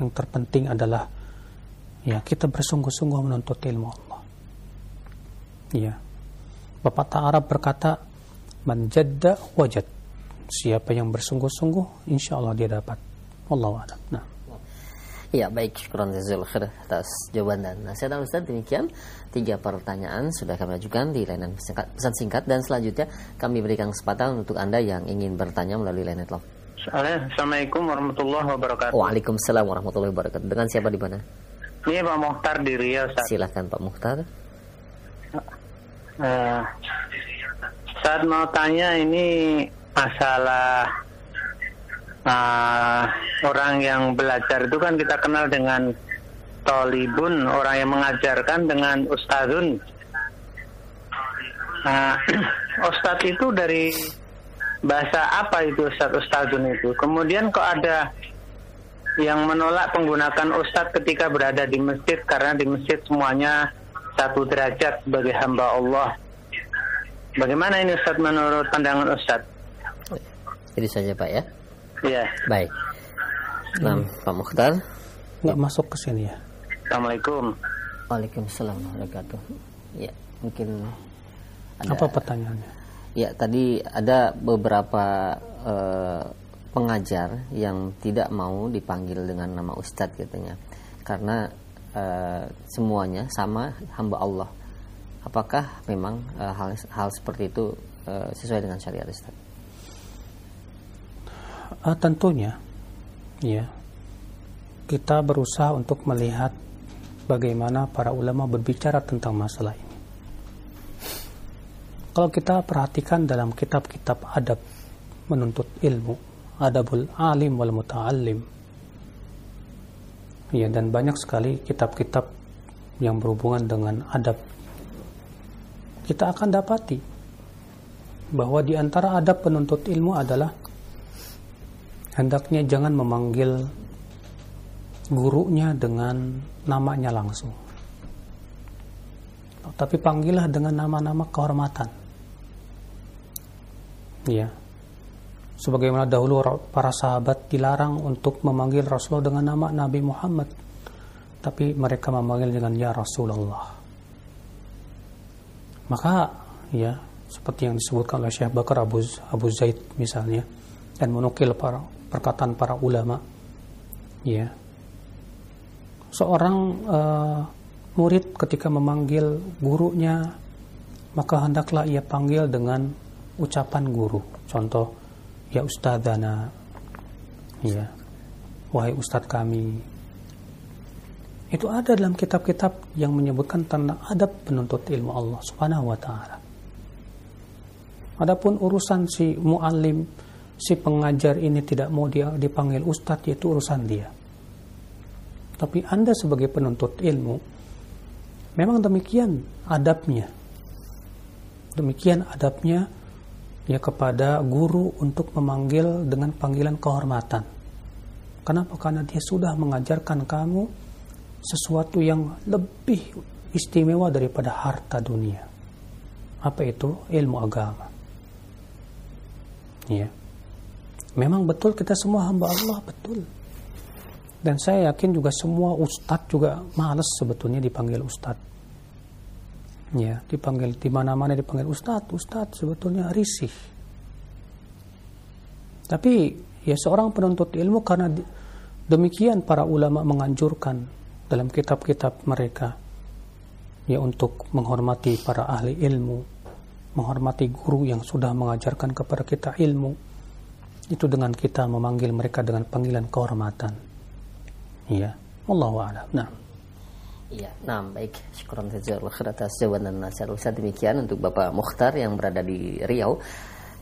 Yang terpenting adalah, ya, kita bersungguh-sungguh menuntut ilmu Allah. Ya, pepatah Arab berkata, man jadda wajad. Siapa yang bersungguh-sungguh, insya Allah dia dapat. Wallahu a'lam. Nah. Ya, baik, syukran jazil khair atas jawaban dan nasihat Ustaz. Demikian 3 pertanyaan sudah kami ajukan di layanan pesan singkat, dan selanjutnya kami berikan kesempatan untuk Anda yang ingin bertanya melalui layanan telepon. Assalamualaikum warahmatullahi wabarakatuh. Waalaikumsalam warahmatullahi wabarakatuh. Dengan siapa di mana? Ini Pak Muhtar di Riau, Ustaz. Silakan Pak Muhtar. Saat mau tanya ini masalah orang yang belajar itu kan kita kenal dengan tolibun, orang yang mengajarkan dengan ustazun. Ustaz itu dari bahasa apa itu, Ustaz? Ustazun itu. Kemudian kok ada yang menolak penggunaan ustaz ketika berada di masjid, karena di masjid semuanya satu derajat sebagai hamba Allah. Bagaimana ini, Ustaz, menurut pandangan Ustaz? Jadi saja, Pak, ya. Ya. Baik. Nah, Pak Mukhtar nggak masuk ke sini ya. Assalamualaikum. Waalaikumsalam warahmatullahi. Ya, mungkin ada, apa pertanyaannya? Ya, tadi ada beberapa pengajar yang tidak mau dipanggil dengan nama ustadz katanya, karena semuanya sama hamba Allah. Apakah memang hal seperti itu sesuai dengan syariat ustadz? Tentunya, ya, kita berusaha untuk melihat bagaimana para ulama berbicara tentang masalah ini. Kalau kita perhatikan dalam kitab-kitab adab menuntut ilmu, Adabul Alim wal Muta'allim, ya, dan banyak sekali kitab-kitab yang berhubungan dengan adab, kita akan dapati bahwa di antara adab penuntut ilmu adalah hendaknya jangan memanggil gurunya dengan namanya langsung, tapi panggillah dengan nama-nama kehormatan. Ya, sebagaimana dahulu para sahabat dilarang untuk memanggil Rasulullah dengan nama Nabi Muhammad, tapi mereka memanggil dengan Ya Rasulullah. Maka, ya, seperti yang disebutkan oleh Syekh Bakar Abu Zaid misalnya, dan menukil perkataan para ulama, ya, seorang murid ketika memanggil gurunya, maka hendaklah ia panggil dengan ucapan guru. Contoh, ya ustadzana, ya, wahai ustadz kami. Itu ada dalam kitab-kitab yang menyebutkan tentang adab penuntut ilmu Allah Subhanahu wa taala. Adapun urusan si muallim, si pengajar ini tidak mau dia dipanggil ustadz, itu urusan dia. tapi Anda sebagai penuntut ilmu memang demikian adabnya. Demikian adabnya ya kepada guru untuk memanggil dengan panggilan kehormatan. Kenapa? Karena dia sudah mengajarkan kamu sesuatu yang lebih istimewa daripada harta dunia. Apa itu? Ilmu agama. Ya. Memang betul kita semua hamba Allah, betul. Dan saya yakin juga semua ustadz juga malas sebetulnya dipanggil ustadz. Ya, dipanggil di mana-mana dipanggil ustadz, ustadz sebetulnya risih. Tapi ya seorang penuntut ilmu, karena demikian para ulama menganjurkan dalam kitab-kitab mereka ya untuk menghormati para ahli ilmu, menghormati guru yang sudah mengajarkan kepada kita ilmu, itu dengan kita memanggil mereka dengan panggilan kehormatan. Iya, wallahu a'lam. Nah. Iya, nah baik. Syukran jazakallahu khair atas jawaban nasihat Ustaz. Demikian untuk Bapak Mukhtar yang berada di Riau.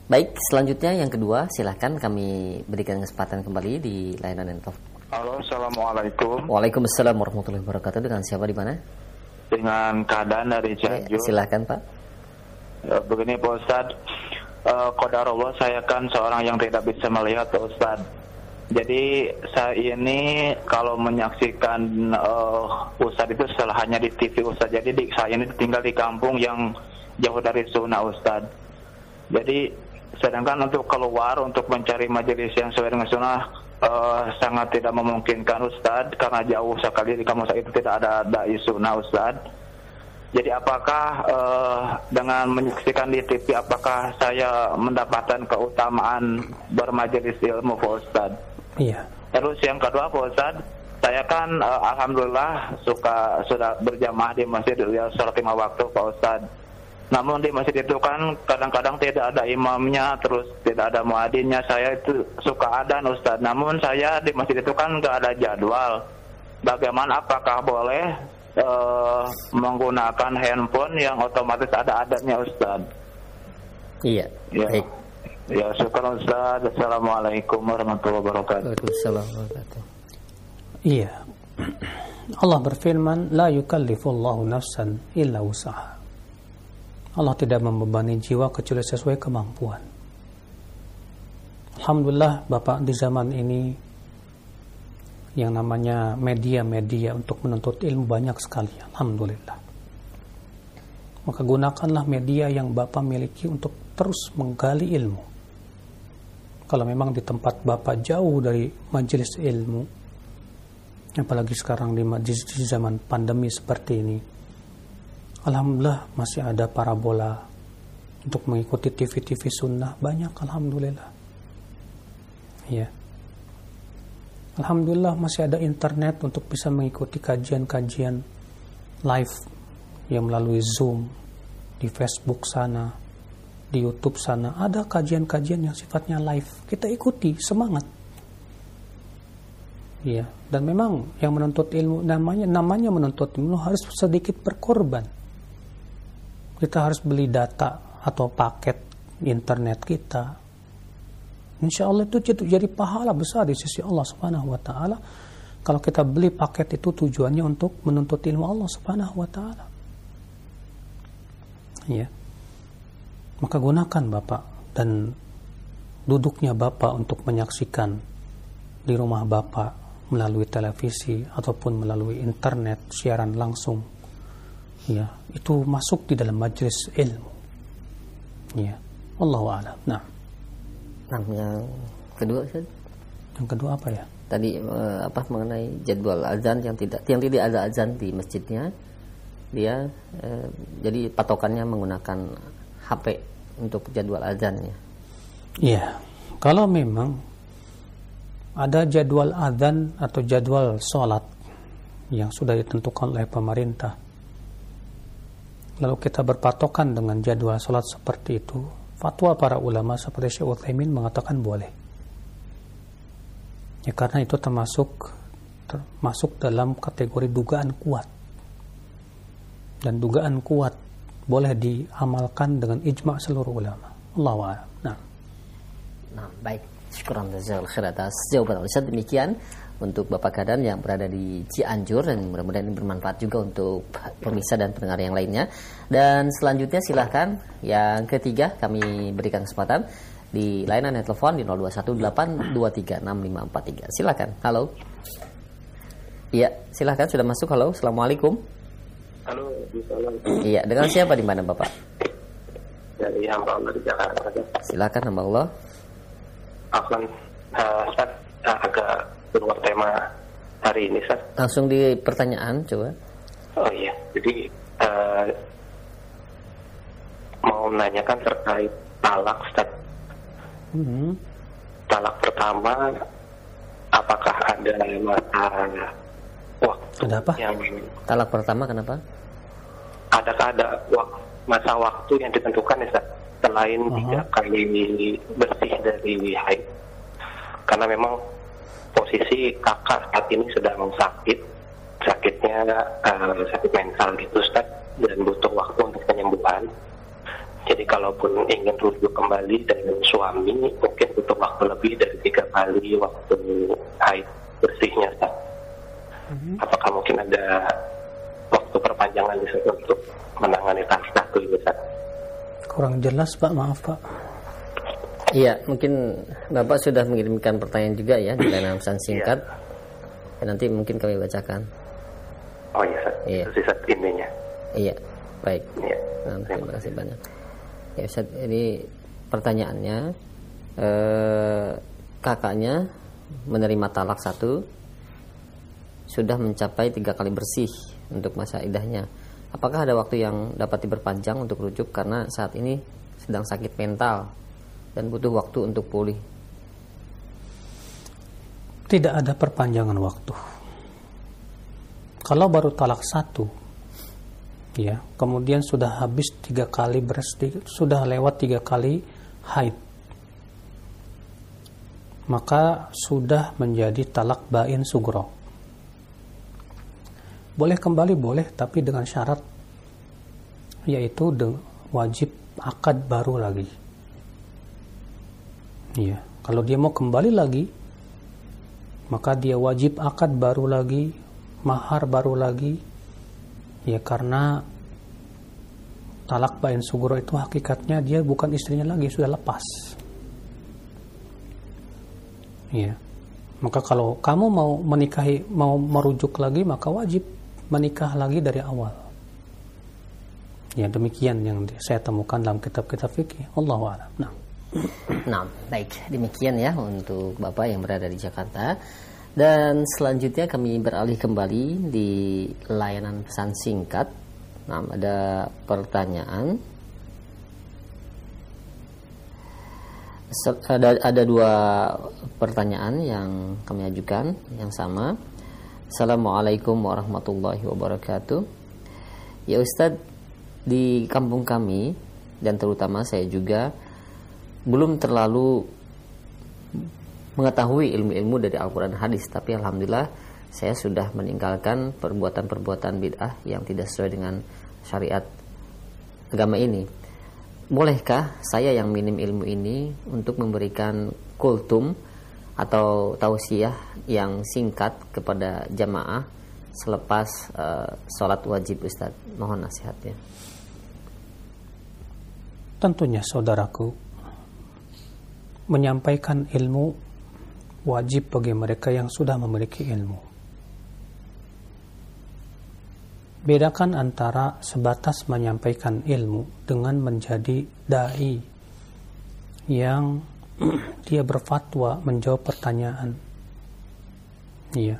Baik, selanjutnya yang kedua, silahkan kami berikan kesempatan kembali di layanan info. Halo, assalamualaikum. Waalaikumsalam warahmatullahi wabarakatuh. Dengan siapa di mana? Dengan keadaan dari Cianjur. Oke, silahkan Pak. Begini Pak Ustaz, qadarullah saya kan seorang yang tidak bisa melihat Pak Ustaz. Jadi saya ini kalau menyaksikan Ustadz itu setelah hanya di TV Ustadz. Jadi saya ini tinggal di kampung yang jauh dari sunnah Ustadz. Jadi sedangkan untuk keluar untuk mencari majelis yang sesuai dengan sunnah sangat tidak memungkinkan Ustadz, karena jauh sekali di kampung saya itu tidak ada dai sunnah Ustadz. Jadi apakah dengan menyaksikan di TV apakah saya mendapatkan keutamaan bermajelis ilmu Pak Ustadz? Iya. Terus yang kedua Pak Ustadz, saya kan alhamdulillah sudah berjamaah di masjid ya, sholat lima waktu Pak Ustadz. Namun di masjid itu kan kadang-kadang tidak ada imamnya, terus tidak ada muadzinnya. Saya itu suka adzan Ustadz. Namun saya di masjid itu kan nggak ada jadwal. Bagaimana, apakah boleh menggunakan handphone yang otomatis ada adatnya Ustaz? Iya. Ya. Baik. Ya, syukur Ustaz. Assalamualaikum warahmatullahi wabarakatuh. Waalaikumsalam warahmatullahi wabarakatuh. Iya. Allah berfirman, la yukallifullahu nafsan illa wus'aha. Allah tidak membebani jiwa kecuali sesuai kemampuan. Alhamdulillah Bapak di zaman ini yang namanya media-media untuk menuntut ilmu banyak sekali, alhamdulillah. Maka gunakanlah media yang Bapak miliki untuk terus menggali ilmu. Kalau memang di tempat Bapak jauh dari majelis ilmu, apalagi sekarang di zaman pandemi seperti ini, alhamdulillah masih ada parabola untuk mengikuti TV-TV sunnah banyak, alhamdulillah. Ya. Alhamdulillah masih ada internet untuk bisa mengikuti kajian-kajian live yang melalui Zoom, di Facebook sana, di YouTube sana. Ada kajian-kajian yang sifatnya live. Kita ikuti, semangat. Ya, dan memang yang menuntut ilmu, namanya menuntut ilmu harus sedikit berkorban. Kita harus beli data atau paket internet kita. Insya Allah itu jadi pahala besar di sisi Allah subhanahu wa ta'ala. Kalau kita beli paket itu tujuannya untuk menuntut ilmu Allah subhanahu wa ta'ala. Ya. Maka gunakan Bapak, dan duduknya Bapak untuk menyaksikan di rumah Bapak melalui televisi ataupun melalui internet siaran langsung. Ya, itu masuk di dalam majelis ilmu. Ya. Wallahu a'lam. Nah. Yang kedua Ustaz. Yang kedua apa ya? Tadi apa mengenai jadwal azan yang tidak ada azan di masjidnya. Dia jadi patokannya menggunakan HP untuk jadwal azannya. Iya. Kalau memang ada jadwal azan atau jadwal sholat yang sudah ditentukan oleh pemerintah, lalu kita berpatokan dengan jadwal sholat seperti itu, fatwa para ulama seperti Syaikh Utsaimin mengatakan boleh. Ya, karena itu termasuk dalam kategori dugaan kuat. Dan dugaan kuat boleh diamalkan dengan ijma' seluruh ulama. Allahu a'lam. Nah. Baik. Syukran jazakallahu khair atas jawaban Ustaz. Demikian untuk Bapak Kadan yang berada di Cianjur, dan mudah-mudahan ini bermanfaat juga untuk pemirsa dan pendengar yang lainnya. Dan selanjutnya silahkan yang ketiga kami berikan kesempatan di layanan telepon di 0218236543. Silahkan. Halo. Iya, silahkan, sudah masuk. Halo, assalamualaikum. Halo. Iya, dengan siapa di mana Bapak? Dari hamba Allah di Jakarta. Silahkan hamba Allah. Afwan, Ustaz, agak keluar tema hari ini, Ustaz. Langsung di pertanyaan, coba. Oh iya, jadi mau menanyakan terkait talak, Ustaz. Talak pertama, apakah ada waktu? Kenapa? Yang... Talak pertama kenapa? Adakah ada masa waktu yang ditentukan, Ustaz? Selain 3 kali bersih dari haid, karena memang posisi kakak saat ini sedang sakit mental gitu Ustaz, dan butuh waktu untuk penyembuhan. Jadi kalaupun ingin rujuk kembali dengan suami, mungkin butuh waktu lebih dari 3 kali waktu haid bersihnya Ustaz. Apakah mungkin ada waktu perpanjangan Ustaz untuk menangani satu ini Ustaz? Kurang jelas Pak, maaf Pak. Iya, mungkin Bapak sudah mengirimkan pertanyaan juga ya di layanan pesan singkat. Ya. Nanti mungkin kami bacakan. Oh iya, Ustaz. Iya. Sisat intinya. Iya, baik. Iya. Nah, terima kasih banyak. Ya Ustaz, ini pertanyaannya kakaknya menerima talak 1 sudah mencapai 3 kali bersih untuk masa idahnya. Apakah ada waktu yang dapat diperpanjang untuk rujuk karena saat ini sedang sakit mental dan butuh waktu untuk pulih? Tidak ada perpanjangan waktu. Kalau baru talak 1, ya, kemudian sudah habis 3 kali bersih, sudah lewat 3 kali haid, maka sudah menjadi talak bain sugro. Boleh kembali, boleh, tapi dengan syarat, yaitu wajib akad baru lagi. Iya, kalau dia mau kembali lagi, maka dia wajib akad baru lagi, mahar baru lagi. Ya, karena talak bain sugro itu hakikatnya dia bukan istrinya lagi, sudah lepas. Iya. Maka kalau kamu mau menikahi, mau merujuk lagi, maka wajib menikah lagi dari awal. Ya, demikian yang saya temukan dalam kitab-kitab fikih. Allahu a'lam. Nah, baik, demikian ya untuk Bapak yang berada di Jakarta. Dan selanjutnya kami beralih kembali di layanan pesan singkat. Nah, ada pertanyaan. Ada 2 pertanyaan yang kami ajukan yang sama. Assalamualaikum warahmatullahi wabarakatuh. Ya Ustadz, di kampung kami dan terutama saya juga belum terlalu mengetahui ilmu-ilmu dari Al-Quran hadis, tapi alhamdulillah saya sudah meninggalkan perbuatan-perbuatan bid'ah yang tidak sesuai dengan syariat agama ini. Bolehkah saya yang minim ilmu ini untuk memberikan kultum atau tausiah yang singkat kepada jamaah selepas sholat wajib Ustaz? Mohon nasihatnya. Tentunya saudaraku, menyampaikan ilmu wajib bagi mereka yang sudah memiliki ilmu. Bedakan antara sebatas menyampaikan ilmu dengan menjadi dai yang dia berfatwa, menjawab pertanyaan. Iya.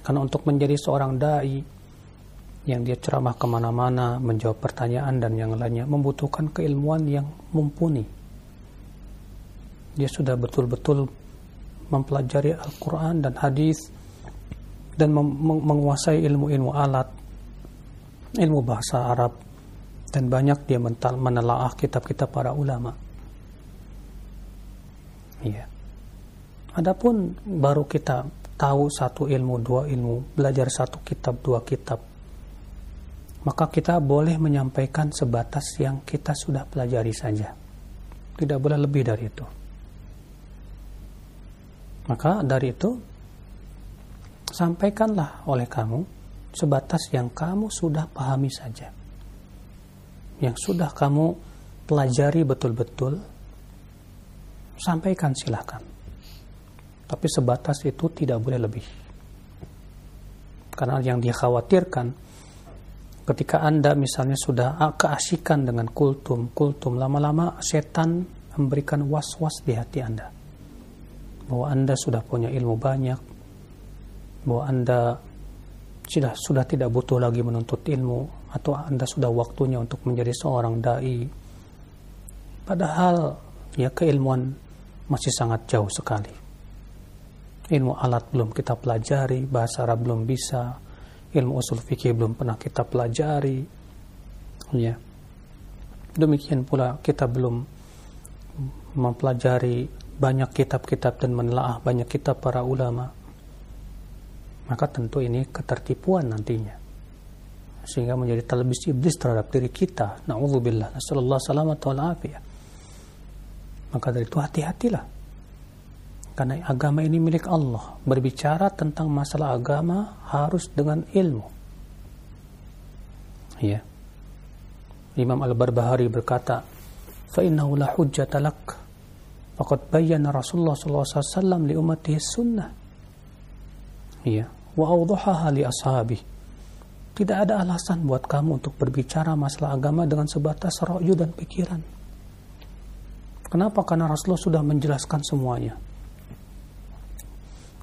Karena untuk menjadi seorang dai yang dia ceramah kemana-mana, menjawab pertanyaan dan yang lainnya, membutuhkan keilmuan yang mumpuni. Dia sudah betul-betul mempelajari Al-Quran dan hadis dan menguasai ilmu-ilmu alat, ilmu bahasa Arab, dan banyak dia menelaah kitab-kitab para ulama. Iya. Adapun baru kita tahu 1 ilmu, 2 ilmu, belajar 1 kitab, 2 kitab, maka kita boleh menyampaikan sebatas yang kita sudah pelajari saja. Tidak boleh lebih dari itu. Maka dari itu sampaikanlah oleh kamu sebatas yang kamu sudah pahami saja, yang sudah kamu pelajari betul-betul, sampaikan silahkan, tapi sebatas itu tidak boleh lebih. Karena yang dikhawatirkan ketika Anda misalnya sudah keasikan dengan kultum, lama-lama setan memberikan was-was di hati Anda bahwa Anda sudah punya ilmu banyak, bahwa Anda sudah tidak butuh lagi menuntut ilmu, atau Anda sudah waktunya untuk menjadi seorang dai. Padahal ya keilmuan masih sangat jauh sekali. Ilmu alat belum kita pelajari, bahasa Arab belum bisa, ilmu usul fikih belum pernah kita pelajari. Ya. Demikian pula kita belum mempelajari banyak kitab-kitab dan menelaah banyak kitab para ulama. Maka tentu ini ketertipuan nantinya, sehingga menjadi talbis iblis terhadap diri kita. Na'udzubillah, nasallallahu salamat wal afiyah. Maka dari itu hati-hatilah, karena agama ini milik Allah. Berbicara tentang masalah agama harus dengan ilmu. Ya. Imam Al-Barbahari berkata, fa innahu la hujjata lak faqad bayyana Rasulullah sallallahu alaihi wasallam li ummatihi sunnah. Ya. Wa awdahaha li ashabi. Tidak ada alasan buat kamu untuk berbicara masalah agama dengan sebatas ra'yu dan pikiran. Kenapa? Karena Rasulullah sudah menjelaskan semuanya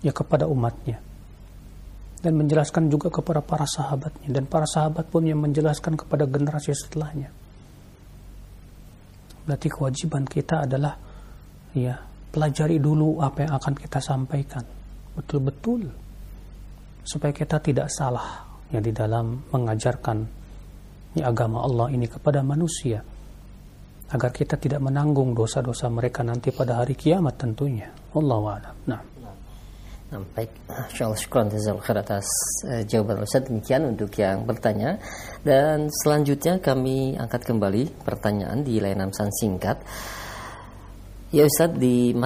ya kepada umatnya, dan menjelaskan juga kepada para sahabatnya, dan para sahabat pun yang menjelaskan kepada generasi setelahnya. Berarti kewajiban kita adalah ya pelajari dulu apa yang akan kita sampaikan betul-betul, supaya kita tidak salah ya di dalam mengajarkan ya, agama Allah ini kepada manusia, agar kita tidak menanggung dosa-dosa mereka nanti pada hari kiamat tentunya. Wallahu a'lam. Nah. Baik, insyaallah syukran jazal khair atas jawaban Ustaz. Demikian untuk yang bertanya, dan selanjutnya kami angkat kembali pertanyaan di layanan pesan singkat. Ya Ustaz, sebelum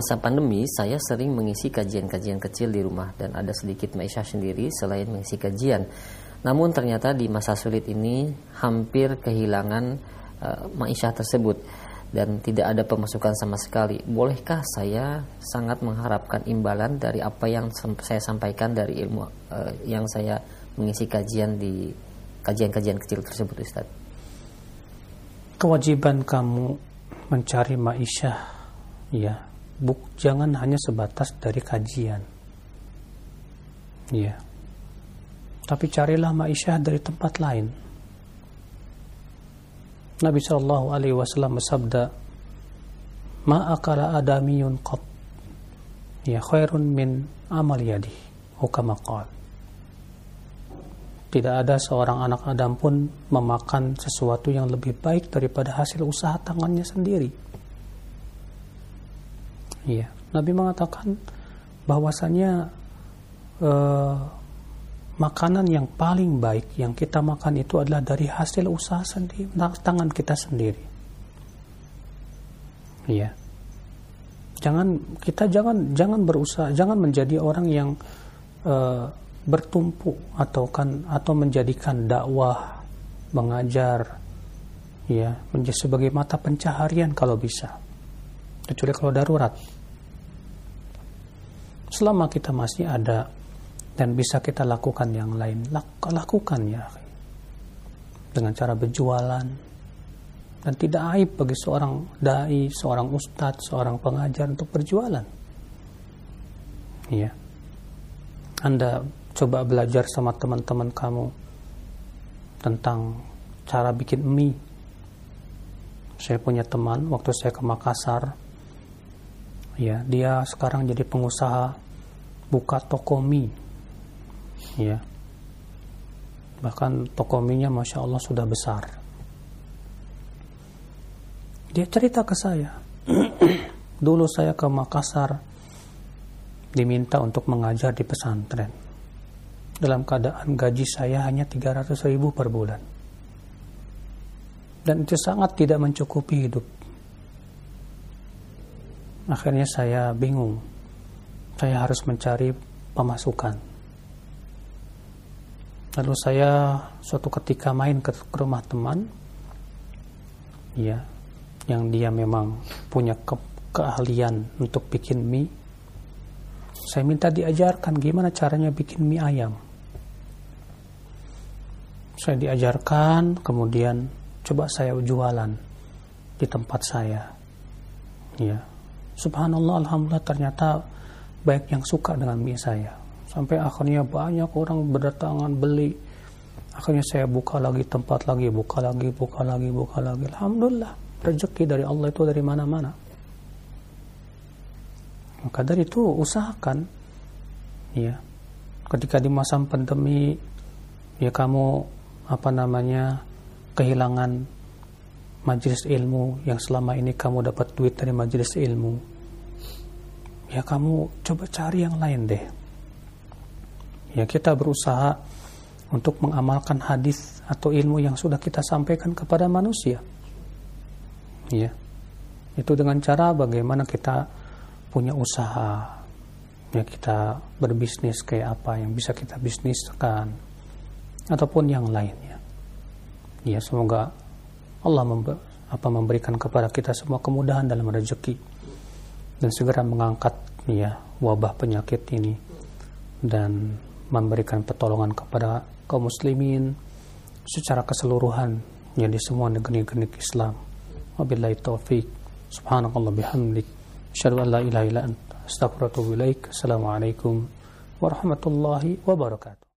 masa pandemi saya sering mengisi kajian-kajian kecil di rumah dan ada sedikit maisyah sendiri selain mengisi kajian. Namun ternyata di masa sulit ini hampir kehilangan maisyah tersebut dan tidak ada pemasukan sama sekali. Bolehkah saya sangat mengharapkan imbalan dari apa yang saya sampaikan dari ilmu yang saya mengisi kajian di kajian-kajian kecil tersebut, Ustaz? Kewajiban kamu mencari ma'isyah ya, jangan hanya sebatas dari kajian ya, tapi carilah ma'isyah dari tempat lain. Nabi sallallahu alaihi wasallam bersabda, ma akala adamiyun qat ya khairun min amal yadi hukama qal. Tidak ada seorang anak Adam pun memakan sesuatu yang lebih baik daripada hasil usaha tangannya sendiri. Ya, Nabi mengatakan bahwasanya makanan yang paling baik yang kita makan itu adalah dari hasil usaha sendiri, tangan kita sendiri. Iya. Jangan berusaha, jangan menjadi orang yang bertumpu atau menjadikan dakwah, mengajar ya, menjadi sebagai mata pencaharian kalau bisa. Kecuali kalau darurat. Selama kita masih ada dan bisa kita lakukan yang lain, lakukan ya, dengan cara berjualan. Dan tidak aib bagi seorang dai, seorang ustadz, seorang pengajar untuk berjualan. Ya. Anda coba belajar sama teman-teman kamu tentang cara bikin mie. Saya punya teman, waktu saya ke Makassar, ya, dia sekarang jadi pengusaha, buka toko mie. Ya, bahkan toko mie-nya Masya Allah sudah besar. Dia cerita ke saya, dulu saya ke Makassar diminta untuk mengajar di pesantren dalam keadaan gaji saya hanya 300.000 per bulan, dan itu sangat tidak mencukupi hidup. Akhirnya saya bingung, saya harus mencari pemasukan. Lalu saya suatu ketika main ke rumah teman, ya, yang dia memang punya keahlian untuk bikin mie. Saya minta diajarkan gimana caranya bikin mie ayam. Saya diajarkan, kemudian coba saya jualan di tempat saya. Ya. Subhanallah, alhamdulillah, ternyata baik yang suka dengan mie saya. Sampai akhirnya banyak orang berdatangan beli. Akhirnya saya buka lagi tempat lagi, buka lagi. Alhamdulillah, rezeki dari Allah itu dari mana-mana. Maka dari itu usahakan, ya, ketika di masa pandemi, ya, kamu kehilangan majelis ilmu yang selama ini kamu dapat duit dari majelis ilmu, ya, kamu coba cari yang lain deh. Ya, kita berusaha untuk mengamalkan hadis atau ilmu yang sudah kita sampaikan kepada manusia. Ya, itu dengan cara bagaimana kita punya usaha, ya, kita berbisnis kayak apa yang bisa kita bisniskan ataupun yang lainnya. Ya, semoga Allah memberikan kepada kita semua kemudahan dalam rezeki dan segera mengangkat, ya, wabah penyakit ini dan memberikan pertolongan kepada kaum muslimin secara keseluruhan, ya, di semua negeri-negeri Islam. Wabillahi taufik. Subhanakallah bihamdik. Asyhadu an la ilaha illa anta astaghfiruka wa atubu ilaik. Assalamualaikum warahmatullahi wabarakatuh.